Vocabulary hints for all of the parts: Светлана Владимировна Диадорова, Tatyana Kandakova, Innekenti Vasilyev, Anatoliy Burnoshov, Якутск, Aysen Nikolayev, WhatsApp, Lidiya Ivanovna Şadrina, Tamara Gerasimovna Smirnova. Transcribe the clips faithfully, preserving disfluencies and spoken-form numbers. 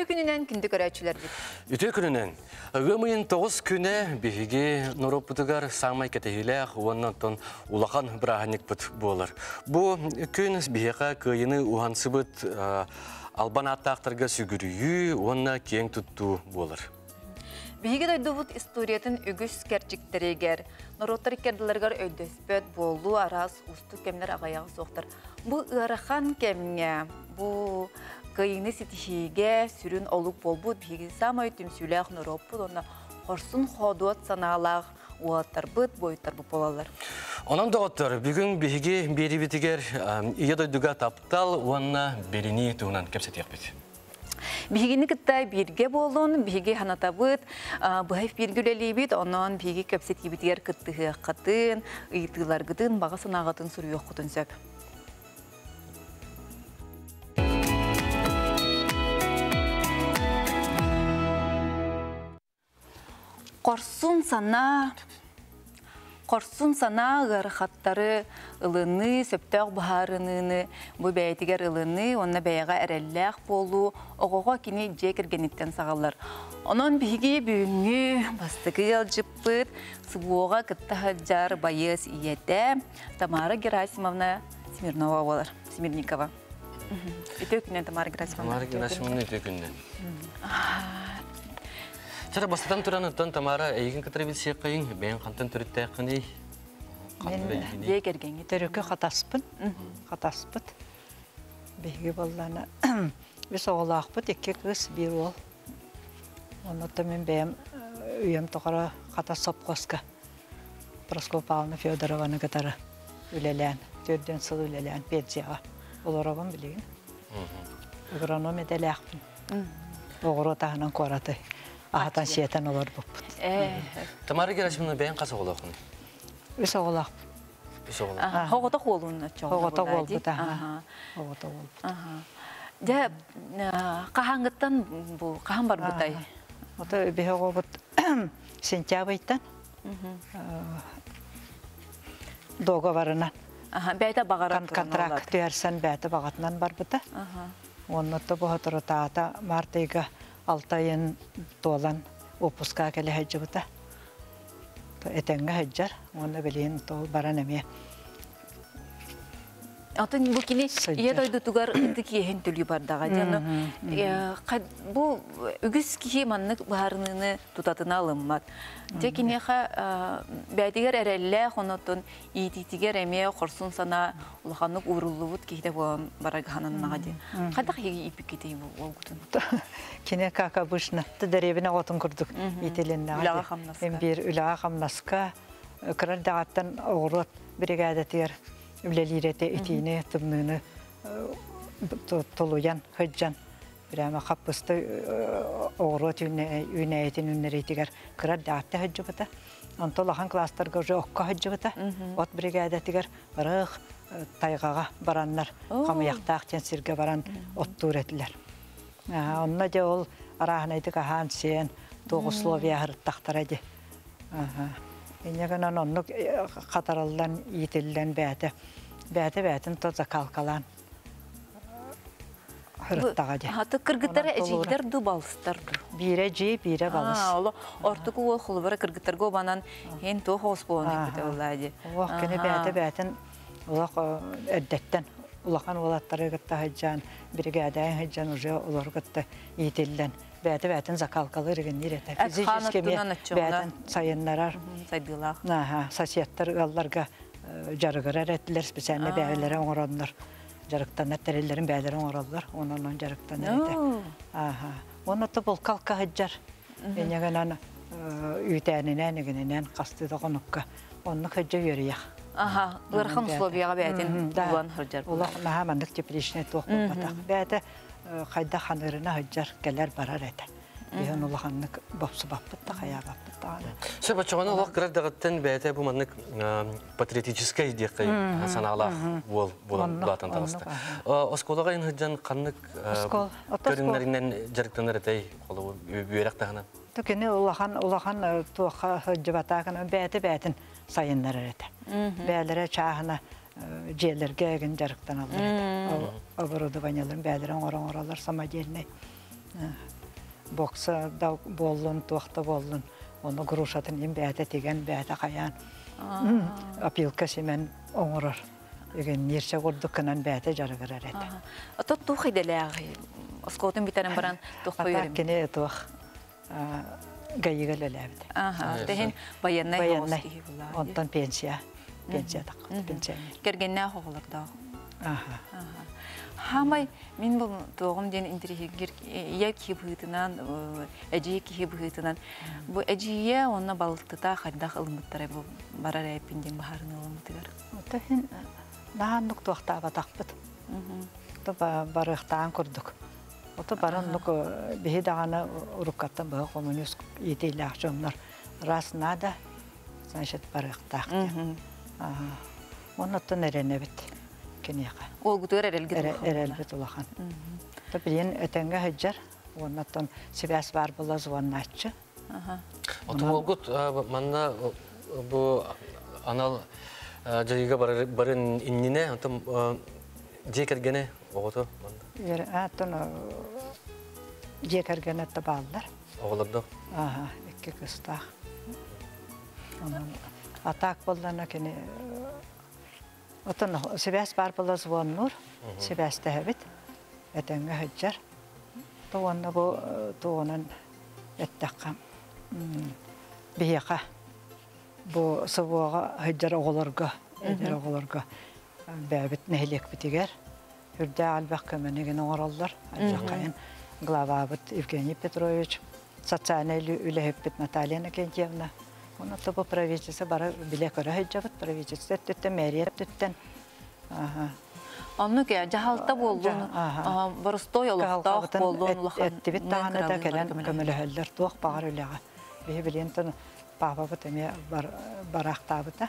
Үте күнінен кіндік өрәчілер бит? Үте күнінен. Өмейін тоғыз күні бейге нұрып бұдығар саңмай кәтегіләқ, оннан тон улақан бірағанек бұд болыр. Бұ күн бейға көйіні ұғансы бұд албан аттақтарға сүгірію, онна кең тұтту болыр. Бейге дойдығыт историятын үгіш кәрчіктерегер. Нұруттар керділергер өйдеспет, болу, араз, ұсту кемлер ағаяғы соқтыр. Бұ ұрақан кеміне, бұ... Kıyını sitişige sürün olup bolbud bihigi samay tümsüylağ nöropud ona horsun xoduat sanalağ uatar bıt boyutar bu polalar. Onam dağıtır, bugün bihigi beri bitiger iya doyduga taptal uanna berini tuğunan kepset yakbet. Bihigini kıttay birge bolun, bihigi hanata bıt, bihif birgüleli bit, onan bihigi kepset yibitiger kıttığı katın, ıytılar gıdın, bağı sanağıtın sürü yok kutun söp. Korsun sana, korsun sana ırkatları ılını, söptağ baharını, bu beytiger ılını, onunla beyga erellek bolu, oğuğa kini cekirgenitten sağlar. Onun bilgi büyüğünü bastıgı yalcıptır, sıbuğa kıtta hacar bayız iyete, Tamara Gerasimovna Smirnova olar, Smirnikova. Ötökünden Tamara Gerasimovna. Tamara Gerasimovna ötökünden. Çara bastan turanıttan Tamara eğin kıtırıbil seyqayın, ben qantan türüttay qanay. Ben yegergeni törükü qataspın, qataspıt. Beyge bollana, biz oğlaqpıt, iki kız bir ol. Onata men beyem üyem toqara qatasopqoska. Proskopalna Feodorovana katara ülelen, törden sıl ülelen, pensiyağa. Olorovan bilegin. Agronom edelaqpın. Oğru otağınan koratı. Ahatan şeytan olur bu. Tamara Gerasimovna beyin kasa olakın? Üs olak. Üs olak. Hoğuta kolun çoğun. Hoğuta kol bu da. Hoğuta kol bu da. De kahangıttan bu, kahan var bu day? O da bir hoğu bu sentyabaytan. Doğu varınan. Beyta bağıran. Kantrak tüyersen beyta bağıtından var bu da. Onun da bu hatırı taata martayga. Altı ayın dolan opuska kele hacı buta. Etenge haccar. Onu bileyin tol baranemiye. Atın bu kine yer aydı tugar ıtık yehen tülü bardağa. Bu ügüs kihi manlık baharını tutatına alınmak. Tekine ha beydiger erelle konutun iyititiger emeye korsun sana ulahanlık uğurluğut kihide boğan baragahanın nağadi. Kadak yegi ipik eteyi bu olgutun? Kine kaka bışna, tüderevine otun kurduk itelinle. Ülağa hamnaska. Bir ülağa hamnaska. Kırar dağıttan oğurlut brigadetiyer. Ülelirete etine tümünü toluyan, hıccan. Birama kapısta oğrut ünayetinin ünleretiger. Kırar dağıttı hıccı bıta. Antolahan klaslarga okka hıccı bıta. Ot brigadetiger. Rıh taygağa baranlar. Kamayaqtağken sirge baran ot turetiler. Onunla da ol arahanaydık ahan sen. Doğu Slovya hırıttağtır edi. Enegenen onluk katarıldan, yitilden beyde, beyde beyden toza kalkalan hırıttağıcı. Hatta kırgıtlara ecekler du balıstardı. Bire cey, bire balıstardı. Ortak o kulübara kırgıtlar gobanan hen toğ hospolonu gidiyorlardı. O günü beyde beyden eddetten, ulağın olatları gıttı hıccan, brigadeyin hıccan uca olur gıttı yitilden. Beyde beyden zakalkalı rıgın yirete. Bizi cizkemi beyden sayınlarar. Saydılar. Sosiyetler yollarga carıgırar ettiler. Spesialne beylere uğranlar. Carıktan ettirildilerin beylere uğranlar. Onunla carıktan etti. Onu da bol kalka hıccar. Enegenen üytenine, enegenen kastıda konukka. Onu hıcca yürüyek. Aha, ırkın Sloviya'a beyden ulan hıccar. Ulan hemenlik cipilişine toğul batak. Beyde qayda xanırına hıccar geler barar ete. Beyhan ulağanlık bapsı bapıttı, xaya bapıttı ağrı. Söp açıqana ulaq qırar dağıttın bəyətə bu manlık patriotiskiy deyiqi sanağlaq bol bulatın tağızdı. Oskolağayın hıccan qanlıq törünlərindən jarıqtanır etəy qolu böyərək dağına? Tökeni ulağan tuaqa hıcca bataqına bəyətə bəyətin sayınlar etə. Bəyələrə çağına jellərgə əgin jarıqtan alır etə. Avrodu banyaların bəyələrən oran oralar sama gelney. boksa da bollun, tuakta bollun, onu kuruşatın in beyde tegen beyde kayan, apilka simen onurur. Bugün nirse kurdukken beyde jarı verer et. Ata tuğ ideli ağır, askotun biterim baran tuğ koyuyorum. Ata kine tuğ gayıgalı levdi. Aha, tehen bayanay olsun. Ondan pensiya, pensiya tak, pensiya. Kergenler hoğlak da. Aha. Hamay, min bu doğum den indirihir, yer kibhütünden, acı kibhütünden, bu acıya ona balıkta da kadar alınmıştır bu bararayı pindin baharını alınmıştır. Tahin, daha nuk tuakta batakpıt, tabi barıktan kurduk. O da barın nuk bihi dağına urukattan bu komünist yediyle akşamlar rasına da sanşet barıkta. Onun da nereye bitti? O gütür erelgit olakan. Erelgit olakan. Tabi yine ötenge hıccar, ondan sivas var bulaz vannatçı. Otom olgut, manna bu anal cayıga barın innine, otom diğer gene oğutu manda. Yer, atın diğer gene taballar. Oğlabdo. Aha, iki kısta. Atak bollarına kene. Otan sivas barbalas vanur, sivas tehbit, etenge hıccar. Tuğanla bu tuğanın ettekam biyaka, bu sıvağa hıccar oğulurga, hıccar oğulurga. Bebit nehilik bitiger, hürde albak kemeni gene orallar, alçakayın. Glavabit Evgeniy Petrovich, satsaneli ülehbit Natalya Nikitevna. Ona tabi provizyası bara bile kara hıccavat provizyası tütten meriyat tütten. Anlık ya cahalta bolun, varstoy olup dağ bolun lahan. Ettibit dağına da gelen kömülüller dağ bağırılağı. Bihi bilintin bağbabıt eme baraqtabıta.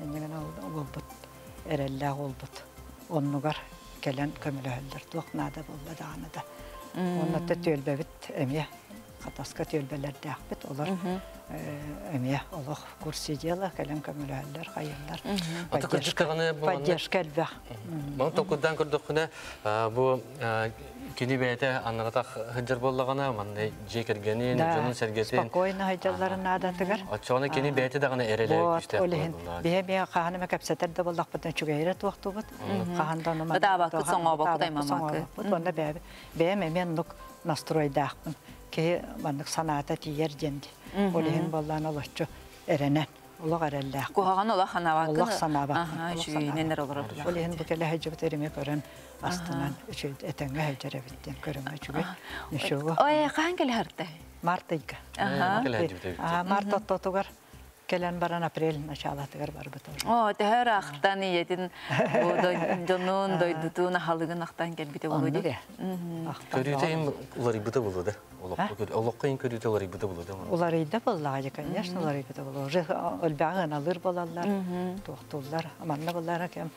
Yengen olbut, erellah olbut. Onlugar gelen kömülüller dağ nada bolla dağına da. Onlar da tölbebit eme. Kataska tölbeler dağbit olur. Эмия олох курсидела калем камуляллар кайыллар. Поддержка элбах. Мон токудан көрдүкүнө бу кинибете анратак хыжыр боллагана мандай жекергени, жонун сергеси. Спокойно хыжырларын адатыгар. Ачоны кинибете дагына эрелеп иште. Бебе каны мекапсетер де болдук бүтүн чугайрат укту бут. Кагандан мамак. Да бакыт соңго бакыт мамак. Бутонда бебе. Беме мен нук настройдакмын. Ki bandık sanata diğer cendi, olayın ballarına ulaşıyor, erene, Allah erelle. Kuhagan Allah hanavak. Allah sanavak. Aha, şu neler olur orada. Olayın bu kelle hicret erime koran, aslında şu etenge hicret ettiğim körüme çünkü nişo. Oy, kahan kelle hırte? Mart'ta. Aha. Aha, Mart'ta totugar. Kelen baran april inşallah tekrar barbatır. Oh, tehir aktan yetin, canun doydutuğun halıgın aktan gel bite buluyor. Körüteyim uları bite buluyor da. Allah'ın körüte uları bite buluyor da. Uları da buluyor ya kanyaşn uları bite buluyor. Olbağın alır bulalar, tuhtular, aman ne bulalar ki am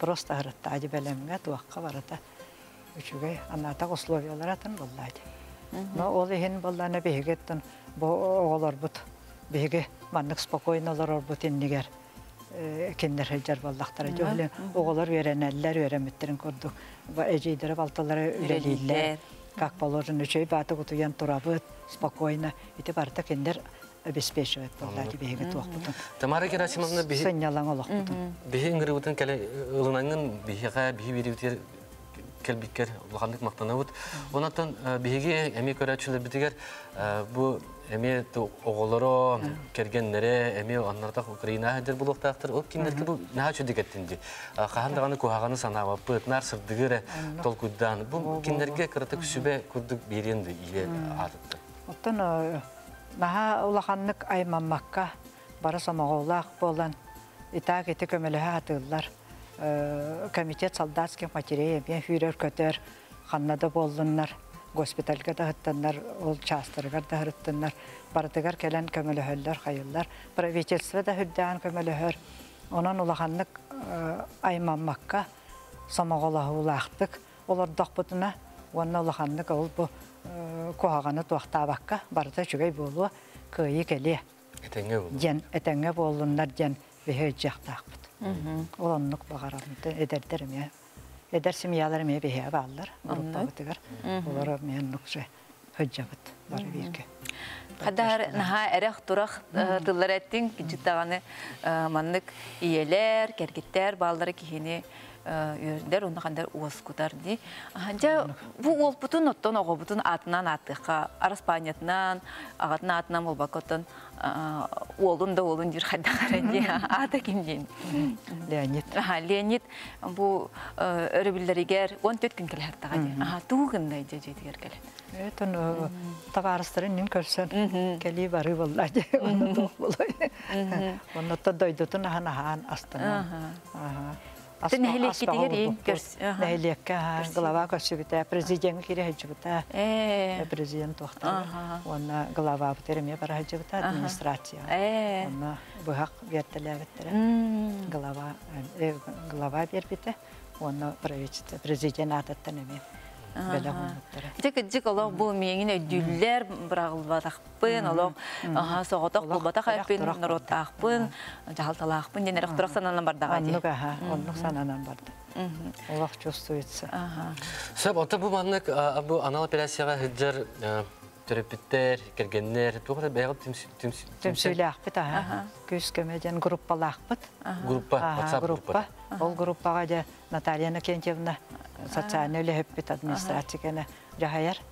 prosta hırtta acıbelemge tuhakka varata. Çünkü anahtar Osloviyalar atan buluyor. No olayın bulalar ne bihigetten bu oğlar but. Bege manlık spokoyun olur orbutin niger kinder hıcar ballaklara cöhlen oğullar öğreneller öğrenmittirin kurduk ve eceydir baltalara üreliller kak balorun üçey batı kutuyan turabı spokoyuna itip artık kinder bespeşi et ballaki bege tuakbutun Tamara Gerasimovna behi senyalan olakbutun behi ingiributun kele ılınanın behiqa behi veribiter kelbikker ulakandık maktanavut onattan behige emek öğretçiler bitiger bu Emi tu oğulları, kergenlere, emi anlarda Ukrayna hıdır buluk dağıtır. O kimler ki bu ne açı dikkatindi? Kahandağını kuhağını sanava, pıtnar sırdıgıra tolkudan. Bu kimler ki kırtık sübe kurduk bir yendi ile adıttı. Otun, naha ulağanlık aymanmakka, barasama oğulak bolan, itaak eti kömülühe atıllar. Komitet saldatski materiye, ben hürer kötör, kanada bollunlar. Hospitalga da hıttanlar, ol çastırgar da hıttanlar, barıtıgar kelen kömülühörler, hayırlar. Pravitelsive de hüddeğen kömülühör. Onun ulağanlık aymanmakka, samağolahı ulağdık. Olar dağbıdına, onun ulağanlık ol bu kuhağını tuğahtabakka, barıtı çögey bolu, kıyı keli. Etenge bolu. Etenge bolunlar, gen ve hüccek dağbıd. Olanlık bağaranlıkta ederdirim ya. Edersim yalarım ya bir hava alır, grup dağıtıgar. Olar meyannukça hüccavat var birke. Kadar naha erek durak tıllar ettin ki ciddi manlık iyiler, kerkitler, balları kihini yürüdüler, onda kadar uğaz kudar di. Ancak bu ol bütün ottan, o bütün atından attıqa, araspanyatından, ağatına atından ol bakotun, oğlun da oğlun dir kadar di, adı kim din? Leonid. Leonid, bu örübilleri ger, on dört gün kele hattağa di. Aha, tuğundaydı ciddi yer kele. Evet, onu tavarısların nün körsen, keli barı vallahi, onu da oğulay. Onu da doydutun, aha, aha, astanın. Nehilik gidiyor, görs. Nehilik ha, glava koşuyordu. Prezident mi kire hacıbıta? Prezident tohtu. Ona glava biterim ya para hacıbıta administrasyon. Ona bu hak verdiler biter. Glava, glava bir biter. Ona prezident adetten mi? Çünkü çünkü Allah bu miyine düller bırakılmadık ben Allah ha sağatak kulbatak ben narotak ben cahil talak ben yine rektorak sananın bardağı diye. Onu da ha, onu sananın bardağı. Allah çok sevdi. Sebapta bu manlık bu anal operasyona hıcır terapitler, kergenler, tuğla beyaz tümsü tümsü tümsüler bit ha. Küskemeden grupalak bit. Grupa, WhatsApp grupa. Ol grupa diye Natalya'nın kendine saçan öyle hep bir administrasyonu cahayar.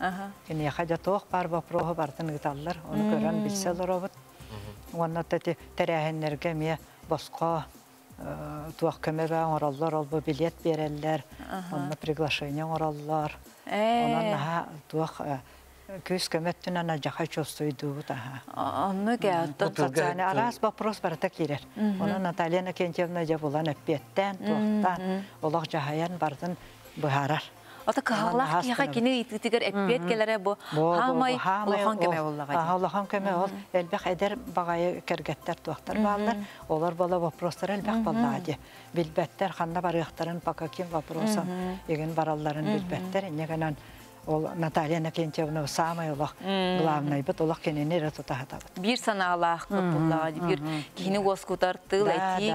Yine yakaca toğuk var, vaproğu vardır gitarlar. Onu gören bilseler o bit. Onunla dedi, terahinler gemiye baskı, tuğuk kömebe orallar, ol bu bilet verirler. Onunla priglaşıya orallar. Onunla daha tuğuk köz kömettün ana cahay çostuydu bu daha. Onu geldi. Saçanı aras vapros baratak girer. Ona Natalya'nın kendine cebulan epiyetten, tuğuktan, olaq cahayan bardın buharar. Ata kahvalak yaha kini itigar epiyet kelere bu hamay olahan keme olağa. Aha olahan keme ol. Elbek eder bagay kergetler tuğaktar bağlar. Olar bala vaproslar elbek balladi. Bilbetler xanna barıqtarın pakakim vaprosan. Egin baralların bilbetler inyeganan. Ol Natalya'nın kendine samay olaq glavnay bit olaq kenini ratuta hatabat. Bir sanalaq kutulladı bir kini goskutar tıl eti.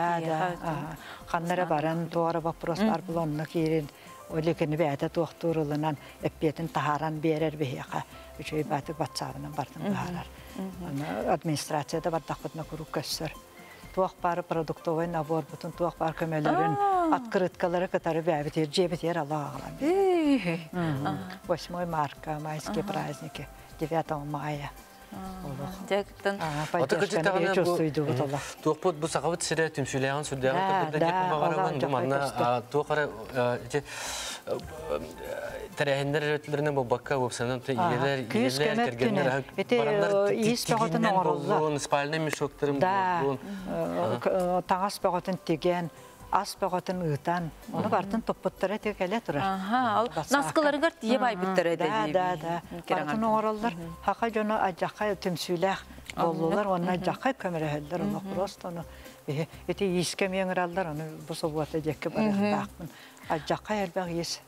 Xanlara baran doğru vaproslar bulanını kirin. Olikini beyde doktorulanan epiyetin taharan birer bihiqa. Üçey batık batsağının bardım baharar. Administrasyada bardak bitna kuruk kössür. Tuğak barı produktovay nabor butun tuğak bar kömelerin atkırıtkaları katarı bebitir, cebitir Allah'a ağlam. Восьмой марта, майские праздники, девятого мая. Поддержка не чувствует удовольствия. Туохпот бусагавт сире тимсюлян судян, тогда не помогаем думанна. Туохара эти terhenlerlerine bu bakka obsanın iyiler iyiler tergenler baranlar ispağatın orallar. Spalne müşoktarım bulun. Tanas bağatın tegen. Aspağatın ıtan, onu bartın toputlara tekele durar. Aha, naskıların gart yebay bittere de. Da, da, da. Bartın oğrallar, haka jonu acakay tümsüylek bollular, onun acakay kömürehler, onu prost onu. Eti yiskemeyen ırallar, onu bu sobuata cekke barıqtağın. Acakay elbağ yis.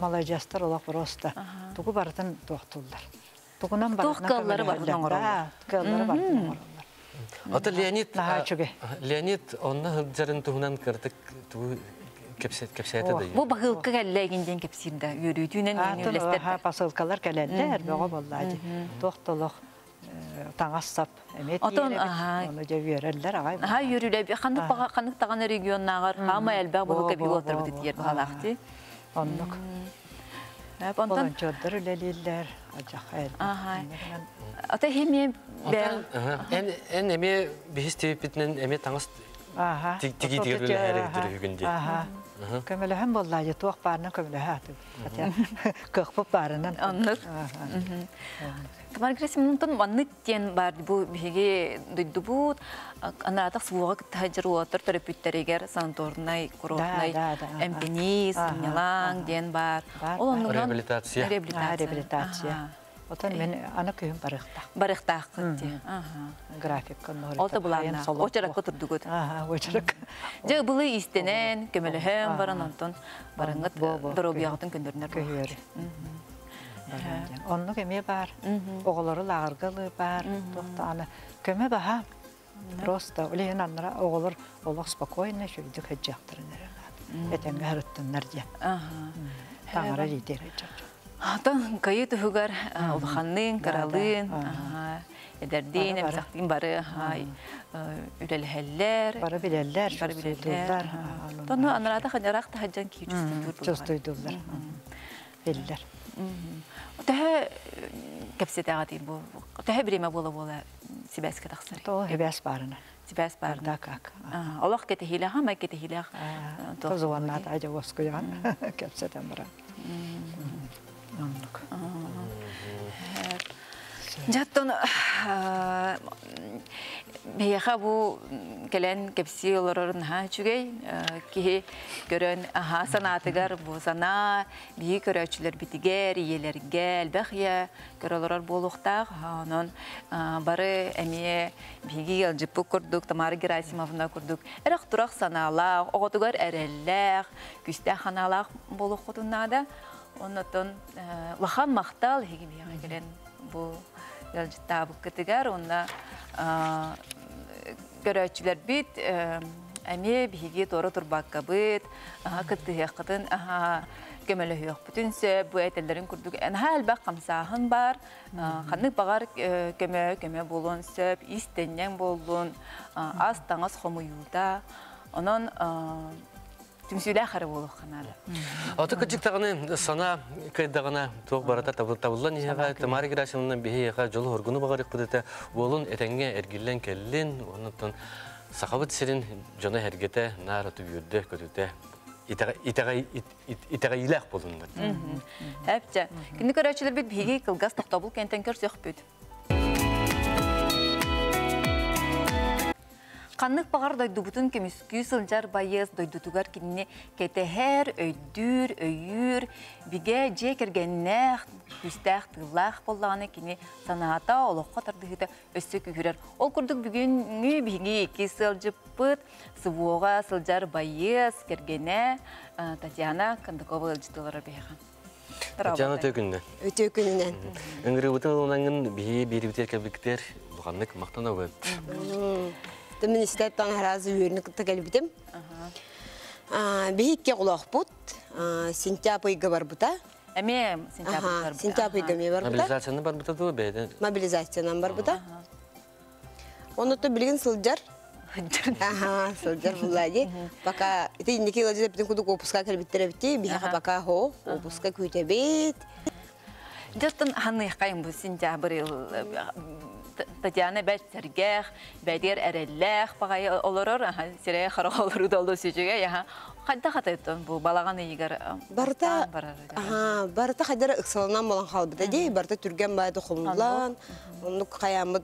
Malajastar ola prost da. Tugu bartın tohtullar. Tugunan bartın kömürehler. Tohkalları bartın oğrallar. Tohkalları bartın oğrallar. Ata Leonid, Leonid onunla hıdcarın tuğunan kırdık, tuğu kepsiyete dayı. Bu bakılka geldiğinden kepsiyinde yürüdüğünden yönülesler. Ha, basılkalar geldiler, bana vallahi. Tohtoluk, tanas sap, emet yiyerek, onu ceviyorlar. Ha, yürüyle, kanık dağın regionlar, ama elbağ bunu kebi oturmadı diye kalaktı. Onluk. Balancıdır, öleliler, acayip. Ata hemiyem ben en eme bir hissiyip bitnen eme tangas tiki tiki böyle her türlü gündü. Kömele hem vallahi tuğak barına kömele hatı. Kırkpop barından. Anlık. Tamam Gresimi'nin ton manıttiğin var bu bilgi duydubut. Anlarda suğa tahcir otur terapütleri ger santornay korunay empenis nyalang diyen var. Olanlar rehabilitasyon. Rehabilitasyon. Otan men ana köhüm barıqtaq. Barıqtaq qıttı. Aha. Grafik qonor. Ota bulanna. Oçarak qoturdugud. Aha, oçarak. Je bulu istenen kömelehem baran anton barangat dorobiaqtın köndürner. Köhür. Onu köme bar. Oğulları lağırgılı bar. Toxtanı köme baha. Prosta ulen anlara oğulur olaq spokoyna şüydük hecaqtırınlar. Eten garıttınlar diye. Aha. Tamara lider hecaq. Atan kayıt hugar ulhanın karalın ederdin emsaktin barı ülelheller barı bileller barı bileller tonu anarada hajarak tahcan ki çözdüydüler bileller daha kapsede dağıtayım bu daha birime bola bola sibes kadaksar to hebes barına sibes barda kak Allah ketehila hama ketehila to zamanat aja vaskuyan kapsede amra anlık. Jatton beha bu gelen kapsiyoların ha çünkü ki gören ha sanatçılar bu sanat büyük öğrenciler bitiger yeler gel bahya görürler bolukta onun barı emiye bilgi alıcı kurduk tamar girasimovna kurduk erak durak sanalar oğutlar ereller güçte hanalar bolukudunada ondan lahan mahtal gibi gelen bu yalçıta bu kıtıgar onda görevçiler bit emi bilgi doğru turbak kabit kıtıya kadın gömülü yok bütünse bu etlerin kurduk en hal bak kamsahın var hanık bağar göme göme bulun söp istenen bulun az tanız homuyuda onun Tümsüyle xarab oluq qanalı. Ota küçük tağını sana kıydağına toq barata tabıllan yeva Tamara Gerasim'den bihiqa jol horgunu bağırıq bıdıta bolun etenge ergillen kellin ondan sahabat serin jona hergete naratu yudde kötüte itağa itağa itağa ilah bolundu. Hepçe günü görəçilir bir bihiqi qılğas toqtabul kenten kör söhbüt. Kanlık bağır doydu bütün kemisküs ılcar bayız doydu tugar kinne keteher öydür öyür bige cekergenne küstah tıllah bollağına kinne sanata oluqa tardıhıda össük ühürer. Ol kurduk bugün bigi iki sılcı pıt sıvuğa sılcar bayız kergene Tatyana Kandakova ılcıtılara beğen. Tatyana tökünden. Tökünden. Öngürü bütün olanın bir bir biter kebikler bulanlık maktana völd. Minister Tanharazı yörünükte gelbidim. Bihikke kulak bud, sintyapıy gabar buda. Eme sintyapıy gami var buda. Mobilizasyonu var buda doğru beyde. Mobilizasyonu var buda. Onu da bilgin sılcar. Aha, sılcar bulaydı. Baka, ite indiki ilacı bütün kudu kopuska kelbitlere bitti. Biha baka ho, kopuska kuyte bit. Jatın hanıykayım bu sintyapıy yıl. Tatyana bel sergah, beldir erellah, pagay olurur, sireye xaraq olurur doldu süjüge ya. Hatta hatta bu balağanı yigar. Barta, aha, barta xadara ıqsalanan bolan halbıda dey, barta türgen baydı xumulan, onu qayamı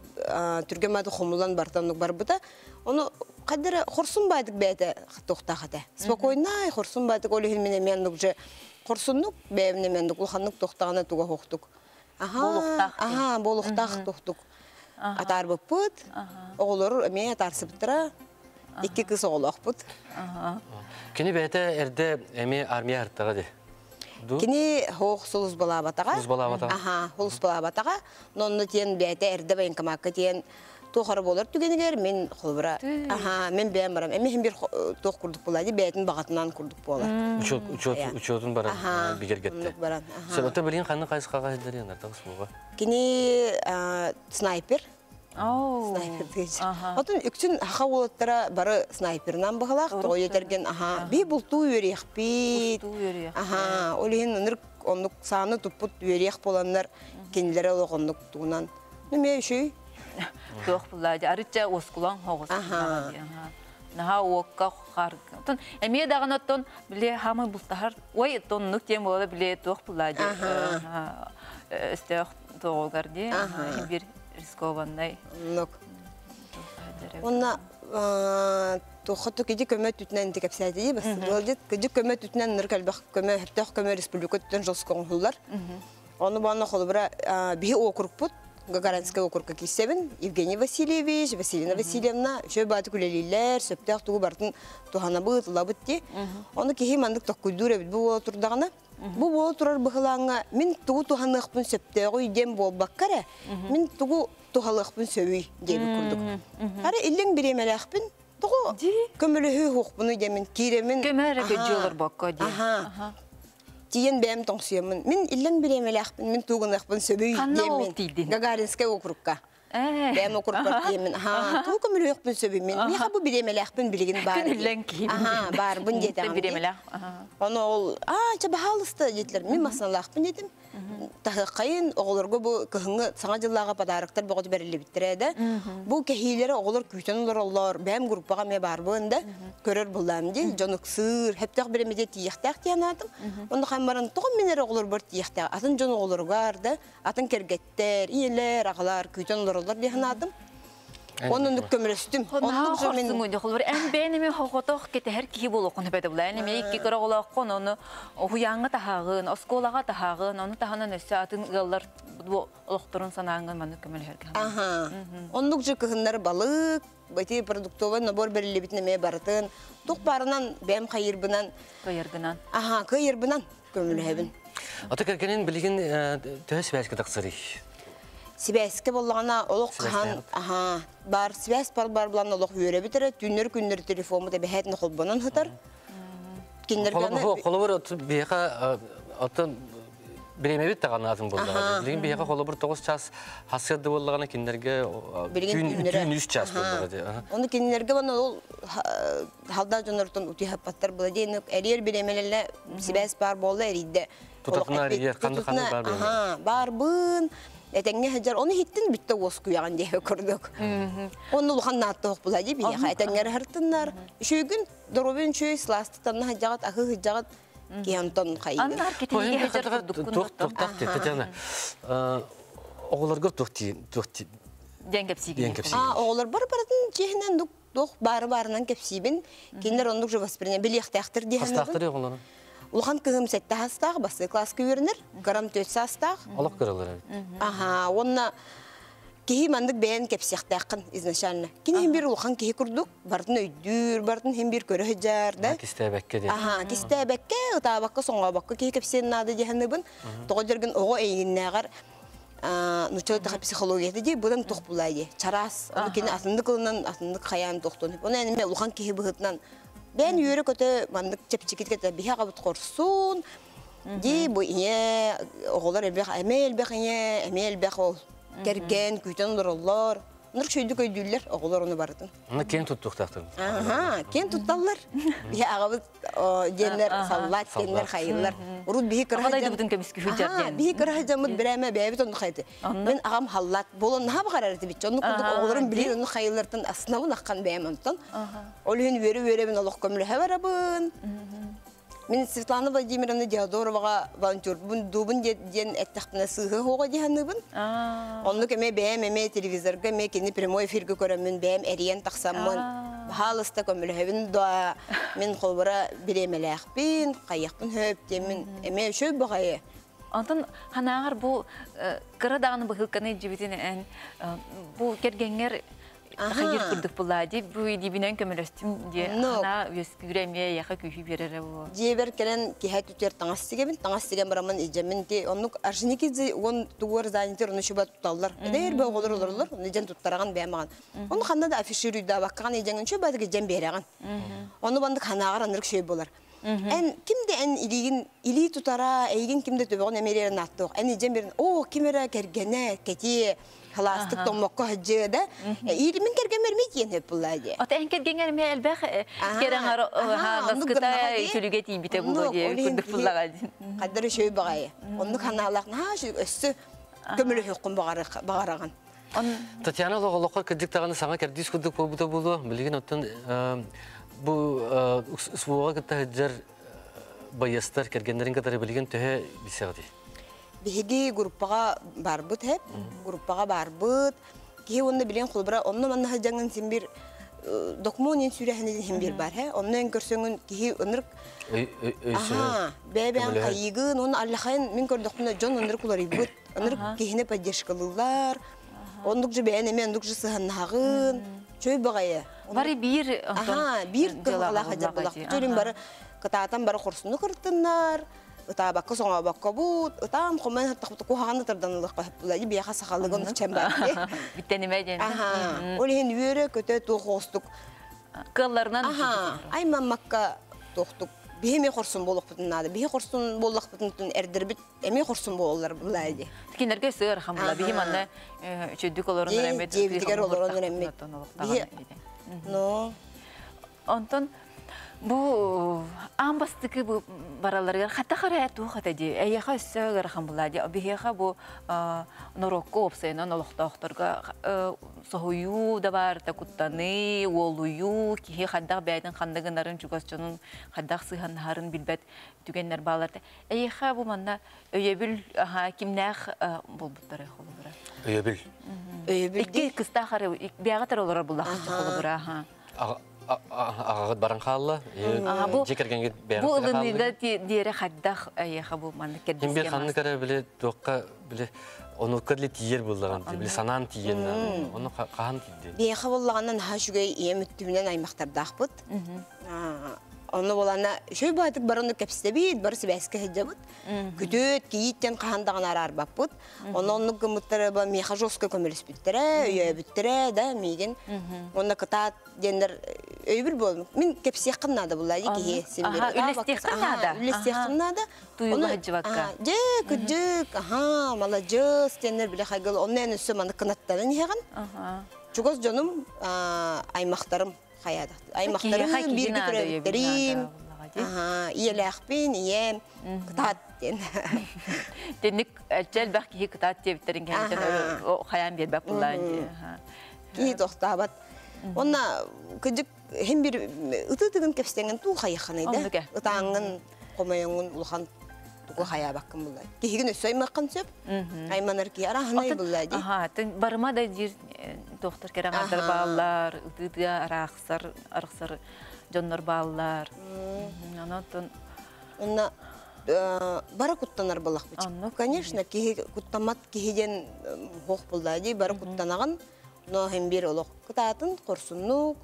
türgen baydı xumulan bartanlık barbuda. Onu xadara xursun baydık beyde toqta xata. Spokoynay xursun baydık olu hilmine mendukje. Xursunluk beyimne menduk ulxanlık toqtağına tuga hoqtuk. Aha, aha, boluqtaq toqtuk. Atar bu put, oğulur emeğe atarsı bıtıra, iki kız oğulak put. Kini beyte erde emeğe armiye arttağı de? Kini hoğusu uzbalağı batağa. Uzbalağı batağa? Aha, uzbalağı batağa. Nonunu diyen beyte erde bayın kamakı diyen toğarıp olur tügeniler, men kulbura. Aha, men beğenmiyorum. Emeğin bir toğ kurduk bulaydı, beytin bağıtından kurduk bulaydı. Üç otun baran, bir gergetti. Sen ota bileyin kanlı kayısı kağısı ederiyen artığız buğa? Kini sniper. Sniper diyecek. Otun üçün haqa olatlara barı sniper'dan bağlaq. Toğu yetergen, aha, bir bultuğu yöreyek bit. Bultuğu yöreyek. Aha, oleyin onluk, onluk sağını tuput yöreyek olanlar kendilere olaq onluk tuğunan. Nümeye şey? Doğru bulaydı. Arıca oskulan hoğuz. Naha uokka xargın. Emiye dağın otun bile hamı bultahar. Oy ton nuk diyen bula bile doğru bulaydı. Üstelik doğru gardi. Bir riskovanday. Nuk. Onunla toxtu kedi köme tütünen de kapsaydı diye. Kedi köme tütünen nırkalbaq köme. Hatta köme respublika tütünen jolskon hullar. Onu bana xolubra bihi okuruk put. Gagaranskaya okurka kistevin, Evgeniy Vasilievich, Vasilina Vasilyevna, şöyle batı kuleliler, söptağ tuğu bartın tuhana bıt, labıt diye. Onu kehi mandık takkuldur evit bu ola turdağına. Bu ola turar bıhılağına, min tuğu tuhanı ıqpın söptağu yedem bol bakkara, min tuğu tuhalı ıqpın sövüy diye bir kurduk. Ara ellin bir emel ıqpın, tuğu kömülühü ıqpını demin, kiremin. Kömere gecü olur bakka diye. Diyen benim tansiyomun. Min illen bireyim elakpın, min tuğunakpın söbüyü diyemin. Gagarinske okurukka. Benim okurukka diyemin. Ha, tuğun elakpın söbüyümin. Niha bu bireyim elakpın bilgin bari. Illen kim? Aha, bari bunu yedim. Bireyim elak. Onu ol, aa, çabı halısta yediler. Min masana elakpın yedim. Tahkayın oğulurgu bu kıhını sana cıllağa padarıklar boğdu belirli bittireydi. Bu kehilere oğulur kütün olur olur. Benim grubağa mebarbığında görür bulam diye. Canık sığır. Hep de birimiz de tiyektek diyanadım. Onda kameranın toğun minere oğulur bir tiyektek. Atın canı oğulur vardı. Atın kergetler, iyiler, ağlar, kütün olur olur diyanadım. Onun kömürüstüm. Onun zorluğunu olur. En benimi hoğutok kete her ki bulu konu bedevle. Yani iki kere olak onu huyanı tahağın, oskolağa tahağın, onu tahanan esatın yıllar bu olukturun sanağın manı kömür her. Aha. Onun cıkınları balık, beti produktovan nabor belli bitnemeye baratın. Tok barınan bem kayırbınan. Kayırbınan. Aha, kayırbınan kömür hevin. Atak erkenin bilgin töhs belki taksırı. Sibeske bollana oluq qan aha bar sibes par bar bollana oluq yöre bitire günler günler telefonu da behet nolbanın hıtır günler günler qolobur beqa atan bilemevi taqan lazım boldu lekin beqa qolobur dokuz saat hasırdı bolduğana günlerge gün üç saat boldu onu günlerge bana ol halda jonurtun uti hapatlar boladi eriyer bilemelele sibes bar boldu eride tutaknar yer qandı qandı bar boldu aha barbın etenge hajar onu hittin bitte osku yağan diye kurduk. Onu luhannatta okbula diye biye etengere hırtınlar. Şu gün dorobin şu slastıtan hajagat ahı hajagat kiyanton kaydı. Anlar kitenge hajar doktuk doktak tetene. Oğullar gör dokti dokti. Dengepsi gibi. Ah oğullar bar bardan cehnen dok dok bar bardan kepsibin. Kinder onu dokju vaspirine biliyek tahtır diye. Tahtır ya oğulların. Улхан кыгым сетте хастаг, басы класс күйернер, гарам төтсе хастаг. Алак кырылыр. Аха, онна кеһи мандык бен кепсекте акын изначально. Кинем бир улхан кеһи курдук, бардын өйдүр, бардын хем бир көрө җар да. Кистебекке дий. Аха, кистебекке, табакка соңга бакка кеһи кепсен нады дигәннебин. Тогыргын ого эйгеннәгәр, а, нучота психологияте ди, будан тук булай. Чарас, аны кине атынды кылынан, атынды каян токтон. Оны әниме улхан кеһи быгытнан ben yürek öte mandık çepçikit kete biha kabut korsun di bu inye oğullar elbek emel bek inye emel bek ol kerken kütün dururlar nırk şöydük öydüller oğullar onu barıtın onu ken tuttuk tahtın aha ken tuttallar biha kabut genler sallat genler hayırlar urud bihi kırah aha bihi kırah camut bireme beyabit onu kaydı ben ağam hallat bolun naha bakarardı bitçi onu kurduk oğulların bilir onu hayırlardan aslına bunu akkan beyamantan Олин вере вере мен алох көмле хабарабын. Мен Светлана Владимировна Диадорова волонтер. Бун дубын ден эттахтына сыгы хога дегенбин. Онлык эме бем эме телевизорга эме кини прямой эфирге көрөмүн бем эриен таксаммын. Халыста көмле хабин да мен колбара биремелехпин, кайыкпын хөп демин эме шөп багае. Антан ханагар бу кырадагын быгылканы жибитин эн бу кергенгер Hayır kurduk buladı, bu dibinen kömürüstüm diye ana yüzgüremeye yaka kühü birere bu. Diğer kelen ki her tür tanıştıgın, tanıştıgın bırakman iceminde ki onun arşinikizde on duvar zanneder onu şubat tutarlar. Diğer böyle olur olurlar, icem tuttarağın beyaman. Onun kanında da afişleri de bakkan icemden şubat icem beyreğan. Onu bandık hanağar anırık şey bular. En kimde en ilgin ili tutara, ilgin kimde tövbeğin emirlerin attık. En icem birin o kimera kergene keti. Halastık tomukka hacıda, irimin kergemer mi diye ne buladı? Ata en kergemer mi elbek kergemer ha gaskıta çölügeti bite buladı kurduk buladı. Kadarı şey bağıya, onu kanallar ne şu üstü kömürlü hüküm bağıragan. Tatyana lağlağlar kırdık tağını sana kerdis kurduk bu bute bulu, bilgin otun bu usvuğa kıta hacır bayastar kergemerin kadarı bilgin töhe bisardı. Bihegi grupağa barbut hep, grupağa barbut. Ki onu bilen kulbara, onu manna hacangın simbir dokmanın sürehinde simbir var he. Onu enkörsünün ki onurk. Aha, bebeğim kayıgın, onu Allah'ın min kör dokmana can onurk kullaribut, onurk ki hine paylaşkalılar. Ondukça beğenmeyen, ondukça sıhhanağın, çöy bağaya. Bari bir, aha, bir kılala hacak bulak. Çölüm bara, kataatan bara korsunu kırtınlar. Utabak kusonga bak kabut, utam kumen hatta kuhanı tırdanlık kabuladı bir yaka sakallıgın çemberli. Bittenimeden. Aha, olihin yürek öte tuhostuk. Kıllarından. Aha, ay mamakka tuhtuk Bihemi korsun boluk bütünlerde, bihemi korsun boluk bütünlerde erdirbit, emi korsun bollar bulaydı. Çünkü nerede sığır hamla bihemi anne, çözdük olur onun emmet, çözdük olur onun emmet. No. Ondan bu ambastıkı bu baralarlar, hatta karayat bu hatta diye, eyha sığır hambulaydı, bihemi bu norokop seyna noluktahtırga sohuyu da var, takuttanı, oluyu ki haddağ beyden kandağınların çugasçının haddağ sıhanların bilbet tügenler bağlardı. Eyha bu manna öyebil hakimnağ bulbutları olubura. Öyebil? Öyebil değil. İki kısta karı, biyagatır olarak bulda kısta olubura. Ağağıt baran kağılla, çekirgen git beyan kağılla. Bu ılınlıda diğeri haddağ eyha bu manna kedbizken var. Hem bir kanlı kere bile dokka bile onu kırlı tiyer buldağın diye, bile sanan tiyer, onu kahan tiyer. Beyha buldağından ha şügey iyem üttümünden aymaktar dağbıt. Onu bulana, şöyle batıp baronu kapside bit, barısı beskı hıcabıt. Kütüt, kiyitten kahan dağın arar bakbıt. Onu onun gümüttere, meyha joska kömürüs büttire, üye büttire da meygen. Onu kıtaat denler öbür bölüm. Min kapsiye kınnadı bulaydı ki. Ülestiyek kınnadı. Ülestiyek kınnadı. Duyulu hıcıvakka. Cık, cık, aha, mala cız denler bile haygılı. Onun en üstü manı kınatları neyken. Çok az canım aymaktarım. Aymaktarım, bir götürebilirim. Aha, iyelekbin, iyem, kıtat den. Denik, acel belki hiç kıtat diyebilirim. O hayal bir bakılan diye. Ki doktabat. Ona küçük hem bir ıtıtığın kapsitenen tuğ hayıkanıydı. Itağın, komayonun, uluhan tuğ hayal bakın bulaydı. Ki hiç söylemekken söp, aymanır ki arahanay bulaydı. Aha, barıma da bir doktor kerangadır bağlar, ıdıda araksar, araksar jonlar bağlar. Anlatın. Ona bara kuttanır balak bıçak. Конечно, ki kuttamat kihiden hoş buldaydı, bara kuttanağın, no hem bir oluk kıtaatın korsunluk.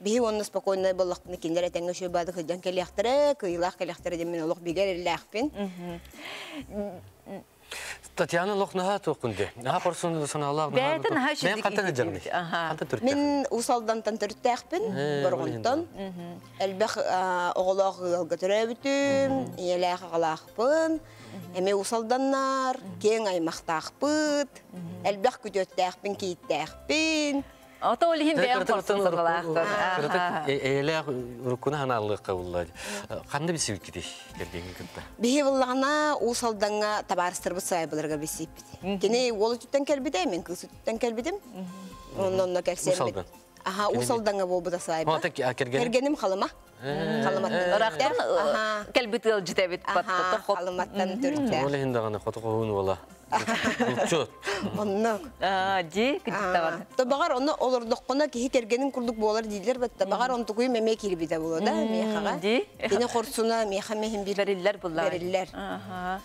Bihi onun spakoynay balak nikinler etenge şöbadı hıcan kelektere, kıyılah kelektere demin oluk biger elakpin. Tatyana loknaha tokundu. Naha korsundu sana Allah naha. Beyden ha şimdi. Ben katana canlı. Min usaldan tantertekpin, borgundan. Elbek oğlak götürebitim, yelek galakpın. Eme usaldanlar, keng ay maktakpın. Elbek kütötekpin kitekpin. Ata olihim beyden korsundur galakpın. Yelek rukuna hanallık kavulladı. Kandı bir sivik gidi. Bihevallana usaldanğa tabarstırıp sayıbılırga besip. Gene olu tütten kelbidem, men kısı tütten kelbidim. Ondan da kelsem. Usaldan. Aha, usaldanğa bu da sayıp. Ota kergenim. Kergenim halama. Halamattan raktan kelbit elcitebit pattotta hop. Halamattan törtler. Olu hindagana qotuqun wala. Ulçut. Onnak. Aa, ji kitaba. Tabagar onu olurduqna ki kergenin kurduk bolar diler bat tabagar onu tokuy memek ilbide boloda mehaga. Gene qorsuna meha mehim birler bullar. Birler. Aha.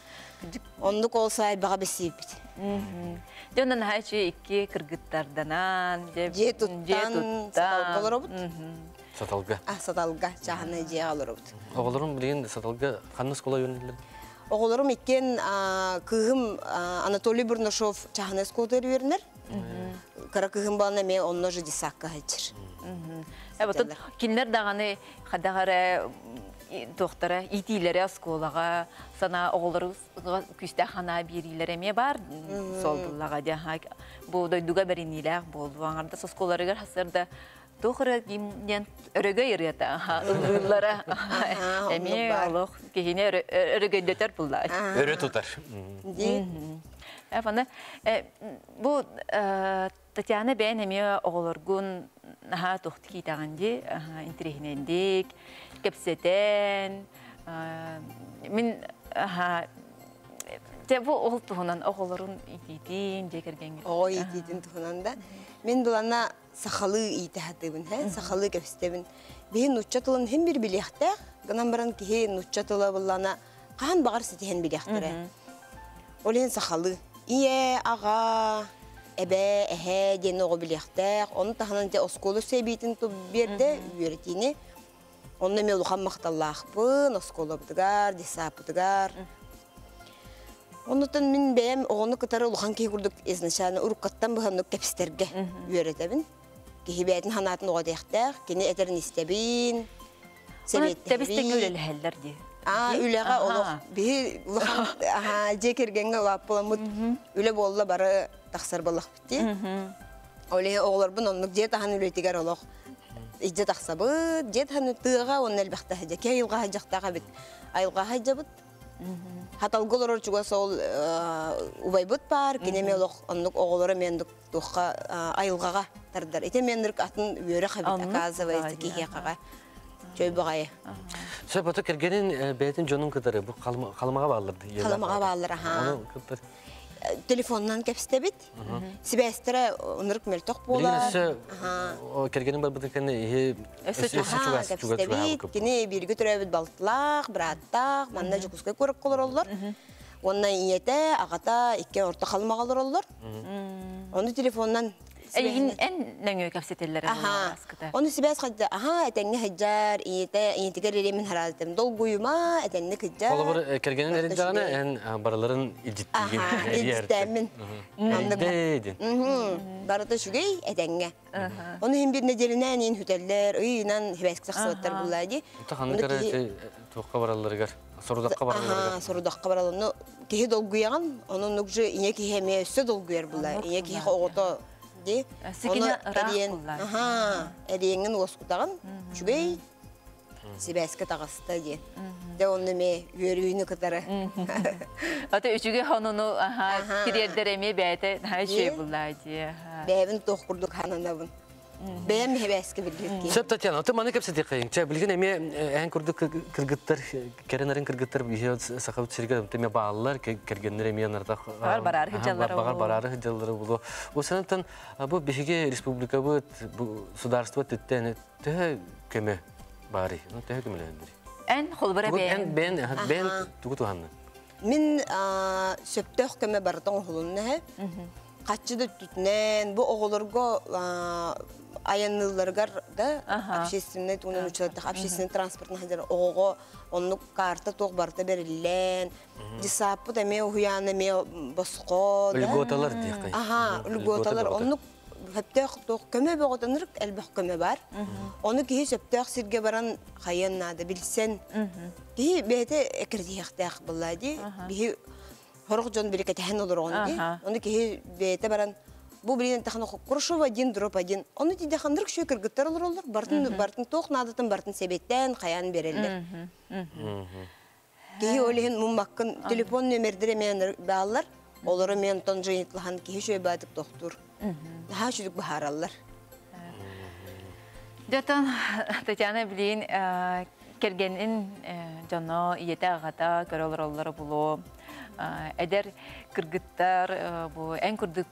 Onduk olsay baga besip. Dönen her şey iki kırgıtlardanan. Ji tuttan satalgalorobut. Satalga. Ah satalga çahne ji alorobut. Oğlurum bilen satalga qannas kola yöneldim. Oğlurum ikken kığım Anatoliy Burnoshov çahnes koder verir. Kara kığım balına me onnoji disakka hıçır. Evet, kinler dağını kadağara doktora, itilere, skolağa, sana oğulları küstahana birilere me var soldullağa diye. Bu da duga beriniyle boldu. Anarda soskolları gör hasırda. Doğru kimden örgü yürüyordu. Ilgılara emin oluq kihine örgü döter bullar. Örgü tutar. Efendim, bu Tatyana ben emin oğulurgun ha toxtu ki dağındı, intirihlendik, kapseden, min ha bu oğul tuğunan oğulurun itidin, çekirgen. Oğul itidin tuğunan da. Men bulana sahalı itahatibin, sahalı gösteribin. Bihin uçatılan hem bir bilekte, gınan baran ki he uçatıla bulana kahan bağır setihen bilektire. Olayın sahalı. İye, ağa, ebe, ehe, dene o bilekte. Onu tahanan de oskolu sebiyetin bir de üretini. Onunla meluhan maktallahpın, oskolu budugar, desa budugar. Ondan min beyim oğunu kıtarı uluhan ki kurduk iznişanı urukattan buhanlık kapsterge üretebin. Ki hibeyetin hanatın oğa dektek, gene eterin istebin. Aa üleğe oluq. Bir aha jekergenge laplamut üle bolla bara taxsar bollaq bitti. Oley oğlar bunun onluq jet han ületigar oluq. İjet taxsabı jet han tığa on elbexte haje. Key yılğa hajaqtağa bit. Ayılğa hajabut. Hatal golor çuga sol ubaybut par kineme oluq onluq oğlara menduk tuqa ayılğa tardar. Ite mendirk atın üyere habit akaza ve kihiqağa. Çöybağayı. Söpatı kergenin beytin jonun kadarı bu kalmağa bağlırdı. Kalmağa bağlır ha. Telefondan kapsite bit. Sibestere onuruk meltok bolar. O kergenin barbıdı kene ehe ösüçü çugası çugası bit. Kene bir götürebit baltlaq, brattaq, manda jukuska körük kolorlar. Ondan iyete agata ikke orta kalmağalar ollar. Onu telefondan Elin en nöngü kapsitelleri var askıda. Onu sibes kadar aha etenge hıcar iyete iyetegerlerimin herhalde dolguyuma etenge hıcar. Kolabor kergenin elinde ne en baraların ciddiğim ciddiğim. Anladım. Barada şu gey etenge. Onu hem bir necelinen in hüteller, inan hibesk saatler buladı. Tahanı kere tuhaf baraları gar. Sorudakka baraları. Aha sorudakka baralarını ki dolguyan onun nokcu iyeki hemiyse dolguyar buladı. İyeki oğuta de ona eriyen aha eriyenin oskutağın çübey sibeske tağısta de de onu me yörüyünü katarı ata üçüge hanunu aha kirerderemi beyte her şey bullar diye beyvin toqurduk hananabın beyem hebeske bildirdi sep tatyan ata manı kapsedi qeyin çe bilgin emi en kurduk kırgıtlar kerenlerin kırgıtlar bir sakavut şirketim teme bağlılar kergenler emi yanarda var barar hıcalları var barar hıcalları bulu o sanattan bu bihige respublika bu bu sudarstvo teten te keme bari no te kemelendir en holbara ben en ben ben tugutuhan min septe keme barton holunne kaçıda tutnen bu oğulurgo ayanlılargar da apşesinde onun uçadı apşesinde transportna hader oğo onun kartı toq barta berilen hesabı da me huyanı me basqo lgotalar diqi aha lgotalar onun hepte toq köme boğdanırık elbah köme var onu ki hesapta sirge baran hayanada bilsen ki bete ekirdi yaqtaq billahi bi Horukcan birlikte tehen olur onu. Onu ki tabaran bu birinin tehne kurşuva din dropa din. Onu ki dehanırk şu kırgıtlar olurlar. Bartın bartın toğ nadatın bartın sebetten kayan beriller. Ki öylehen mumbakkın telefon numarları meyanlar bağlar. Oları meyan tanjinitlahan ki şu ebadık doktor. Daha şuyduk baharallar. Zaten Tatyana bilin kergenin cana iyete agata karol rolları bulu. Eder kırgıtlar bu en kurduk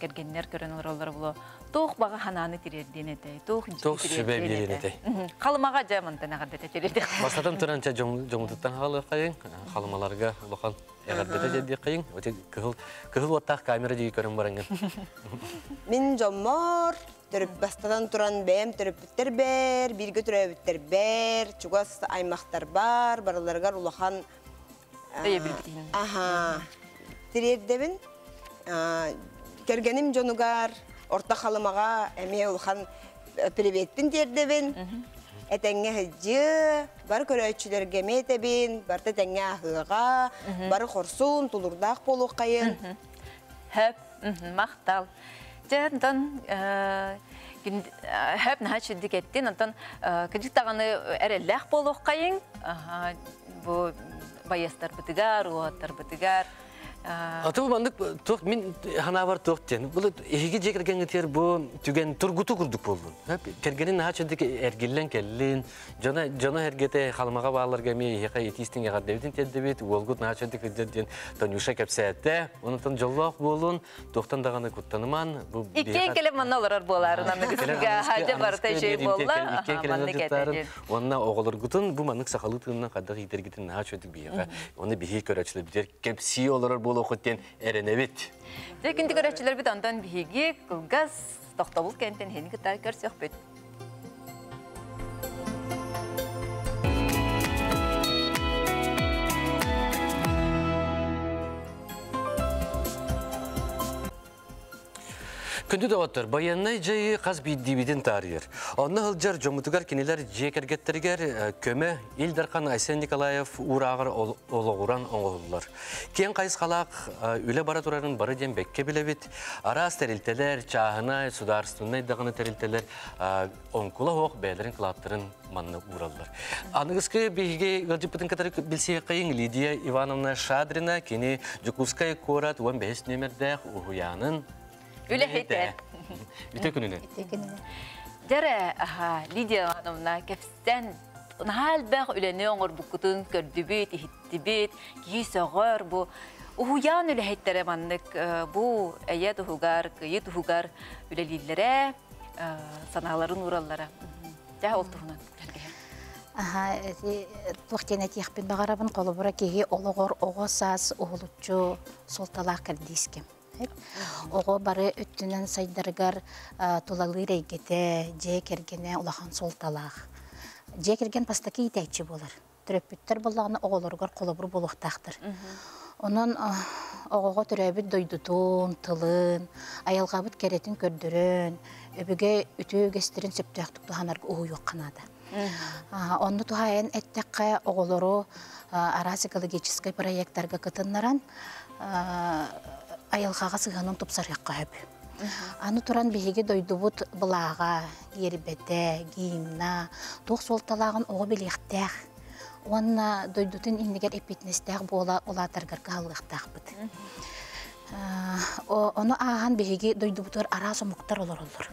kergenler körünler rolları bulu. Toğ bağa hananı tirerdiğine de, toğ sübeyliğine de. Kalmağa camında ne kadar tirerdi. Basadan turanca cumhurdan halı kayın, kalmalarga lokan eğerde de ciddi kayın. Ote kıhıl kıhıl otak kamera diye körün barangın. Min camar terip basadan turan bem terip terber bir götürüp terber çugas aymahtar bar baralarga lokan. Aha. Tirerdebin kergenim jonugar orta halımağa emi ulhan privetbin derdebin. Etenge hıcı bar köröççülerge metebin, barta tenge ahığa, bar korsun tulurdaq bolu qayın. Hep maktal. Jantan hep naçidik ettin, ondan kıcık tağanı erelleh bolu qayın. Aha bu bayastar bitigar, oatar bitigar. Atı bu bandık tuh min hanavar tuhten. Bula işi cekerken getirir bu tügen turgutu kurduk buldun. Hep kergenin ha çöndük ergillen kellin. Cana cana hergete halmağa bağlar gemiye yaka yetistin yaka devletin tedbit. Volgut ha çöndük dediğin tanışa kapsayette. Onun tan jallak bulun. Tuhtan dağını kuttanıman. İkiye kele manalar bolar. Nanıkısıga hacı barta şey bolla. İkiye kele manalar. Onunla oğulur gutun bu manık sakalı tığından kadar gider gidin ha çöndük bir yaka. Onu bir hik öğretçilebilir. Kapsiye olur bu. Lokutun erenevit. Çünkü görevçiler bir tandan bihigi, kulgas, tahtabul kentin heni kadar karşılaştık. Köndü de otur. Bayanlar cayı kaz bir dibiden tarihir. Anna hılcar cumhurtugar kiniler cekergetterger köme ilderkan Aysen Nikolayev uğrağır oluğuran oğullar. Ken kayıs kalak üle baraturarın barıden bekke bilevit. Aras terilteler, çahına, sudarstunay dağını terilteler, onkula hoğ beylerin kılattırın manını uğrallar. Anıgızkı bilge gılcıpıtın kadar bilseye kayın Lidiya Ivanovna Şadrina kini Cukuskaya Korat on beş numerde uhuyanın Üle hete. Üte gününe. Dere aha Lidiya Ivanovna kefsten hal bağ üle ne olur bu kutun kördübüt ihtibüt ki soğur bu uhuyan üle hetere manlık bu eyet uhugar kıyet uhugar üle lillere sanaların urallara. Daha oltuğunan. Aha, tuğtene tiyakbin bağarabın kolu bura kehi oluğur, oğu saz, oğulutçu, soltalağı kaldiskim. Oğu barı öttünen saydargar tulalı reygete, cekergene ulağan soltalağı. Cekergen pastaki itayçı bulur. Türöpüttür bulağını oğulurgar kolu bura buluqtağdır. Onun oğuğu türöbüt doydudun, tılın, ayalğabıt keretin kördürün, öbüge ütü gösterin söptüğüktük tuhanarga uğu yok kanadı. Onu tuhayen ettekka oğuluru araz ekologiskiy proyektarga katınlaran ayılğağa sığının topsarıqqa höp. Anu turan bihiği doydubut bulağa, yeribete, giyimna, tuğ soltalağın oğu bileğtağ. Onna doydutun inniger epitnestağ bola olatargar kalıqtağ bit. Onu ağan bihiği doydubutur araz omuktar olur olur.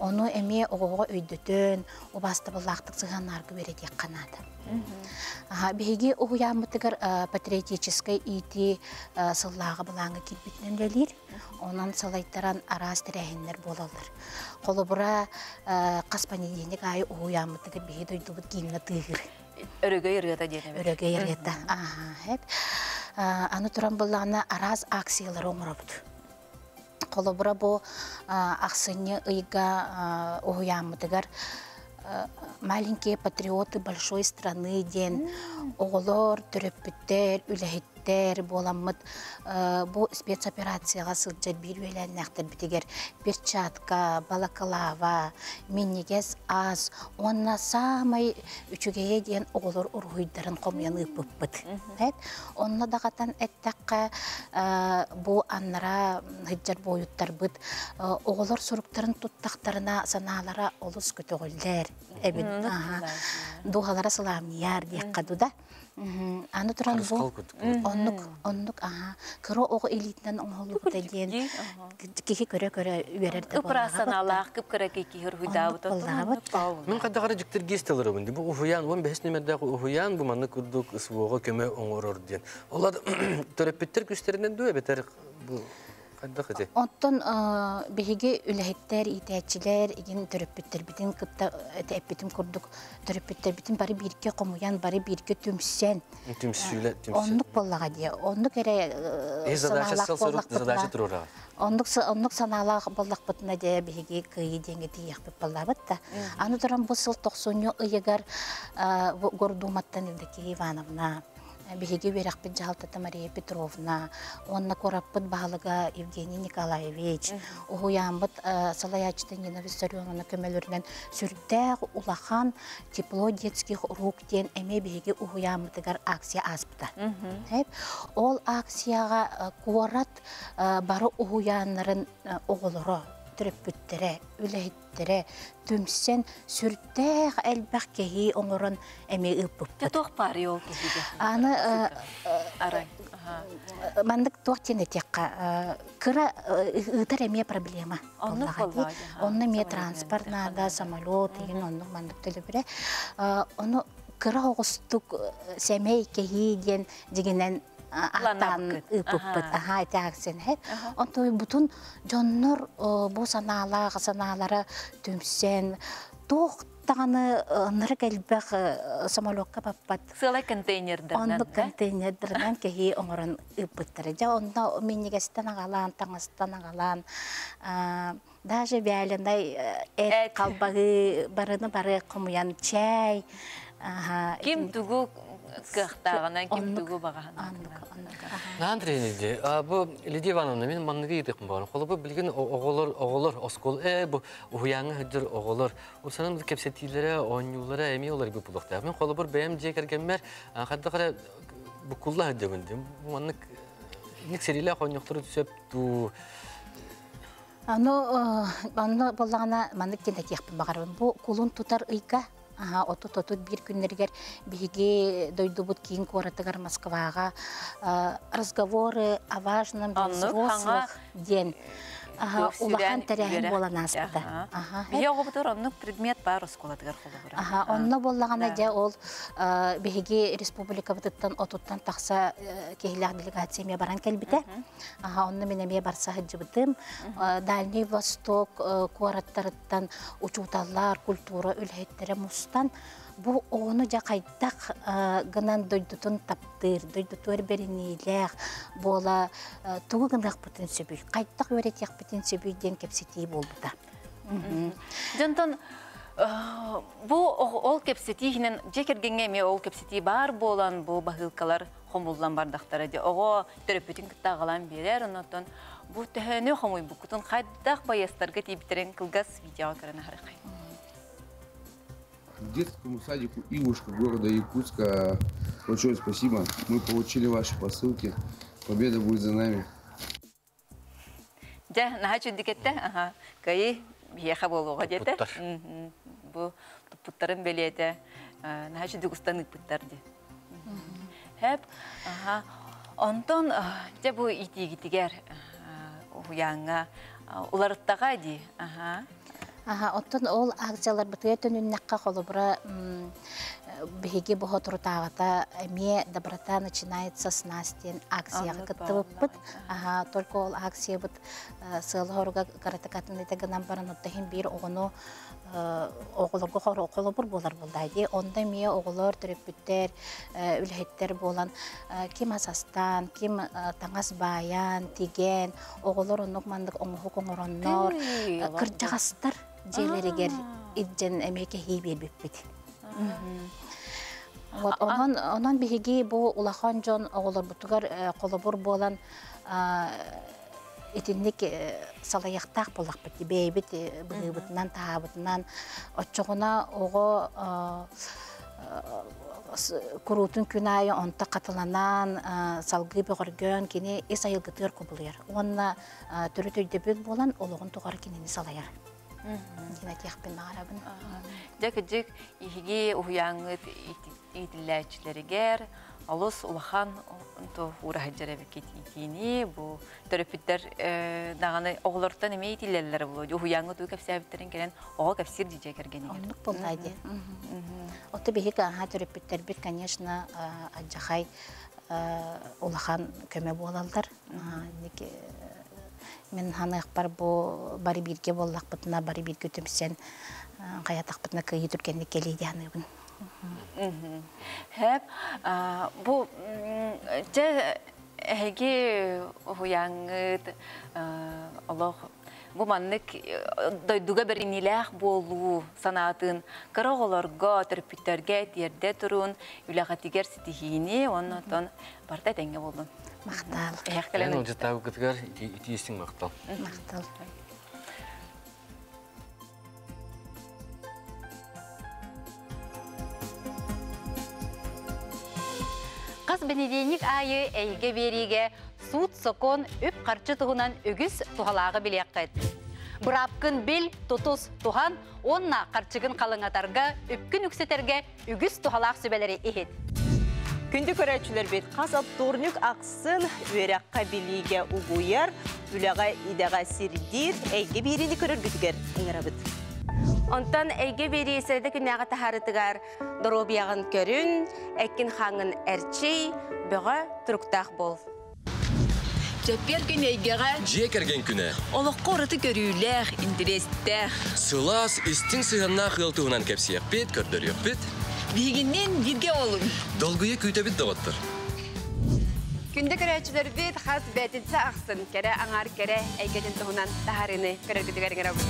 Onu emi oğuğa öydütün, o bastı bıllağtık sığanargı veredek kanadı. Bihiği oğuyan mıtıgır patriotiskiy iti sıllağı bılağı kilbitinin velir. Onun sılaytaran araz terehinler bolalır. Kolu bura kaspanediyenik ayı oğuyan mıtıgır bihiği doydubut giyinle tığır. Örüge yırgıda diyelim. Örüge yırgıda. Anı turan bıllağına araz aksiyaları omurabıdı. Kolobura bu aksını ıygı uyanmıdıgar. Маленькие патриоты большой страны ден. Оғылор, түріппіттер, үләхеттер боламыд. Бу спецоперацияға сылджар бір өлән нәқтір бітігер. Перчатка, балаклава, миннигез аз. Онна самай үчігеге ден оғылор ұрғыйдарын қомияны ұппыппыд. Онна дағатан әттәққа бу аннара ғыджар бойыттар бұд. Оғылор сұрыптарын тұттақтарына саналара олыс көті ғылдер. Evet, aha. Duhalara salam yer diye kaduda. Anı turan bu onluk, onluk aha. Kıra oğu elitinden onluk dediğin kiki köre köre verirdi. Uprasan Allah kıp köre kiki hürhüdavut. Min kadar cıktır giztilir bindi. Bu uhuyan, on beş nimerde uhuyan bu manı kurduk ısvuğa köme onurur diyen. Onlar törepüttür güçlerinden duya beter bu. Ondan bihiği ülhetler, itaatçiler, yine törpütler bitin kıpta törpütüm kurduk, törpütler bitin bari birke komuyan, bari birke tümsen. Tümsüyle, tümsüyle. Onluk bollağa diye, onluk ere sanalak bollak bıtına. Onluk onluk sanalak bollak bıtına diye bihiği kıyı denge diye bollağa bıtta. Anı duran bu sıl toksonu ıyagar gordumattan ildeki Ivanovna. Bihiği verakpit Jahaltata Mariya Petrovna, onna korappit bağlıga Evgeniy Nikolaevich, uğuyanbıt Salayaç'tan Yenavir Saryonovna kömelörünen sürtdağ ulağan teplo detskih ruh den eme bihiği uğuyanbıtıgar aksiya azbıta. Ol aksiyaga korat barı uğuyanların oğuluru, türüppüttere, ülehittere, tümsen sürtdağ elbaq kehi onurun eme ıpıp. Ya toq bari yol kehidir. Anı mandık toq tene teqqa kıra ıtar eme problema. Onunla me transport nada, samalot, onunla mandık tülübüre. Onu kıra oğustuk semey kehi degenen ahtan ıpıpıt, aha ete aksen hep. Ondan bütün canlar bu sanalar, sanalara tümsen, toğtağını nırık elbaq samalokka pappat. Sığlay konteynerdirden. Onluk konteynerdirden kehi onların ıpıttır. Ja onda minnigestan ağalan, tanıstan ağalan, daje biyalenday et kalbağı barını barı komuyan çay. Kim tuguk? bu Lidivan'ın benim maneviydik mi var? Kolaba bilgin oğullar oğullar askol e bu uyanı hıdır oğullar. O sanırım kapsetilere, anjulara, emiyorlar bir pulakta. Ben kolaba B M C'ye kerkenmer, hatta kara bu kullar hıdıvendim. Bu anlık nikseriyle konjunktürü düşüp du. Ano bana balana manik kendek yapmakarım. Bu kulun tutar ıykı. Aha, otu tutu bir günlerger bilgi doydubut kiyin koratıgar Moskvaga разговоры о важном взрослых день. Aha, ulahan terehin bolan aspıda. Biye oğubudur, onun predmet var oskoladıgar kolabura. Aha, onunla bollağına da ol bilgi respublikavattan otuttan taqsa kehilah delegatsiyamya baran kelbite. Aha, onunla menemeye barsa hıcıbıdım. Dalni Vostok kuarattarıttan uçutallar, kultura, ülhettere mustan. Bu onu cakaytak gınan doydutun taptır, doydutur berinilek, bola tuğu gınak bütün söbü, kaytak öğretek bütün söbü den kepsetiği boldu da. Jonton, bu ol kepsetiğinin, cekirgengeme ol kepsetiği bar bolan bu bahılkalar homuldan bardaktara de, oğo terapötün kıtağılan birer, ondan bu tühönü homuy bukutun kaytak bayastarga tibitiren kılgas video karana harikayın. Детскому садику «Ивушка» города Якутска большое спасибо. Мы получили ваши посылки. Победа будет за нами. Да, нахачу дикетте, ага, кайи яха болуға дете. Бу путтарын белете, нахачу дегустаны путтарды. Хеп, ага, онтон, де бу итигитигер, уянга, уларыттаға ди, ага. Aha, ondan ol akciyalar bütün ünlükka kolubra bihegi bohutru tağıda miye dabrata начинается с настен акциях кыттыбыт. Aha, только ol акция бут сылхорга каратакатындыта гынан баран оттахин бир огону oğulurgu xoru kolubur bolar buldaydı. Onda miye oğulur, türüpütter, ülhetter bolan kim asastan, kim tanas bayan, tigen, oğulur onluk mandık onuhu konuronlar, kırcağastar jeleri ger idjen emeke hibe büpbüdi. Ondan bihigi bu ulağan jon oğulur butugar kolubur bolan İtinlik salayaktak bulak biti, beybit, bıgıbıtından, tahabıtından, oçuğuna oğu kurutun künayı onta katılanan salgı böğürgön kini es ayılgıtır kubuluyor. Onunla türü tüydebül bolan oluğun tuğar kinini salayar. Yine tekbin ağrabın. Cekicik, ihigi uyanıt idillerçileri ger, Alus ulahan onto uğraşacağız vakit itini bu terapitler dağını oğullardan emeği tillerler buluyor. Uyango tuğ kapsayabilirin gelen oğa kapsir diyecek ergeni. Onluk buldaydı. O tabii ki ha terapitler bir kanyasına acıhay ulahan köme bulallar. Dik men hanı akpar bu bari birge bollak butuna bari birge tümsen kayatak butuna kıyı türkenlik geliydi hanı bun. Hep bu ce hegi uyanıt Allah bu manlık doyduğa berinilah bolu sanatın karağalarga terpiterge yerde turun ülaqatiger sitihini ondan barda denge bolun. Maktal. Ben önce tabu kıtgar itiyesin maktal. Maktal. Benediğinik ayı elge veriğe suut sokon öp karçı tuğunan ögüs tuhalağı bile kayıt. Bırapkın bil tutuz tuhan onna karçıgın kalıngatarga öpkün yükseterge ögüs tuhalağı sübeleri ehit. Kündü köreçüler bet kasat tornuk aksın üerakka biliğe uğuyar, ülağa idağa sirdir elge birini körür gütüger inarabıt. Ondan ege beri eserde günahı taharıtıgar dorobiyağın körün, ekin hangın erçey, böğe türüktağ bol. Çöpper gün egeğe, jekergen güne, olukku orıtı görüylüğe, interestağ. Sılas, istin sığınna hıltığınan kepsiyek bit, kördürüyek bit. Bilginin birge olun. Dolguyu küyte bit dağıttır. Günde göreçiler bit, has betinse aksın, kere anar kere egedin tohunan taharını körürgütüger gerabın.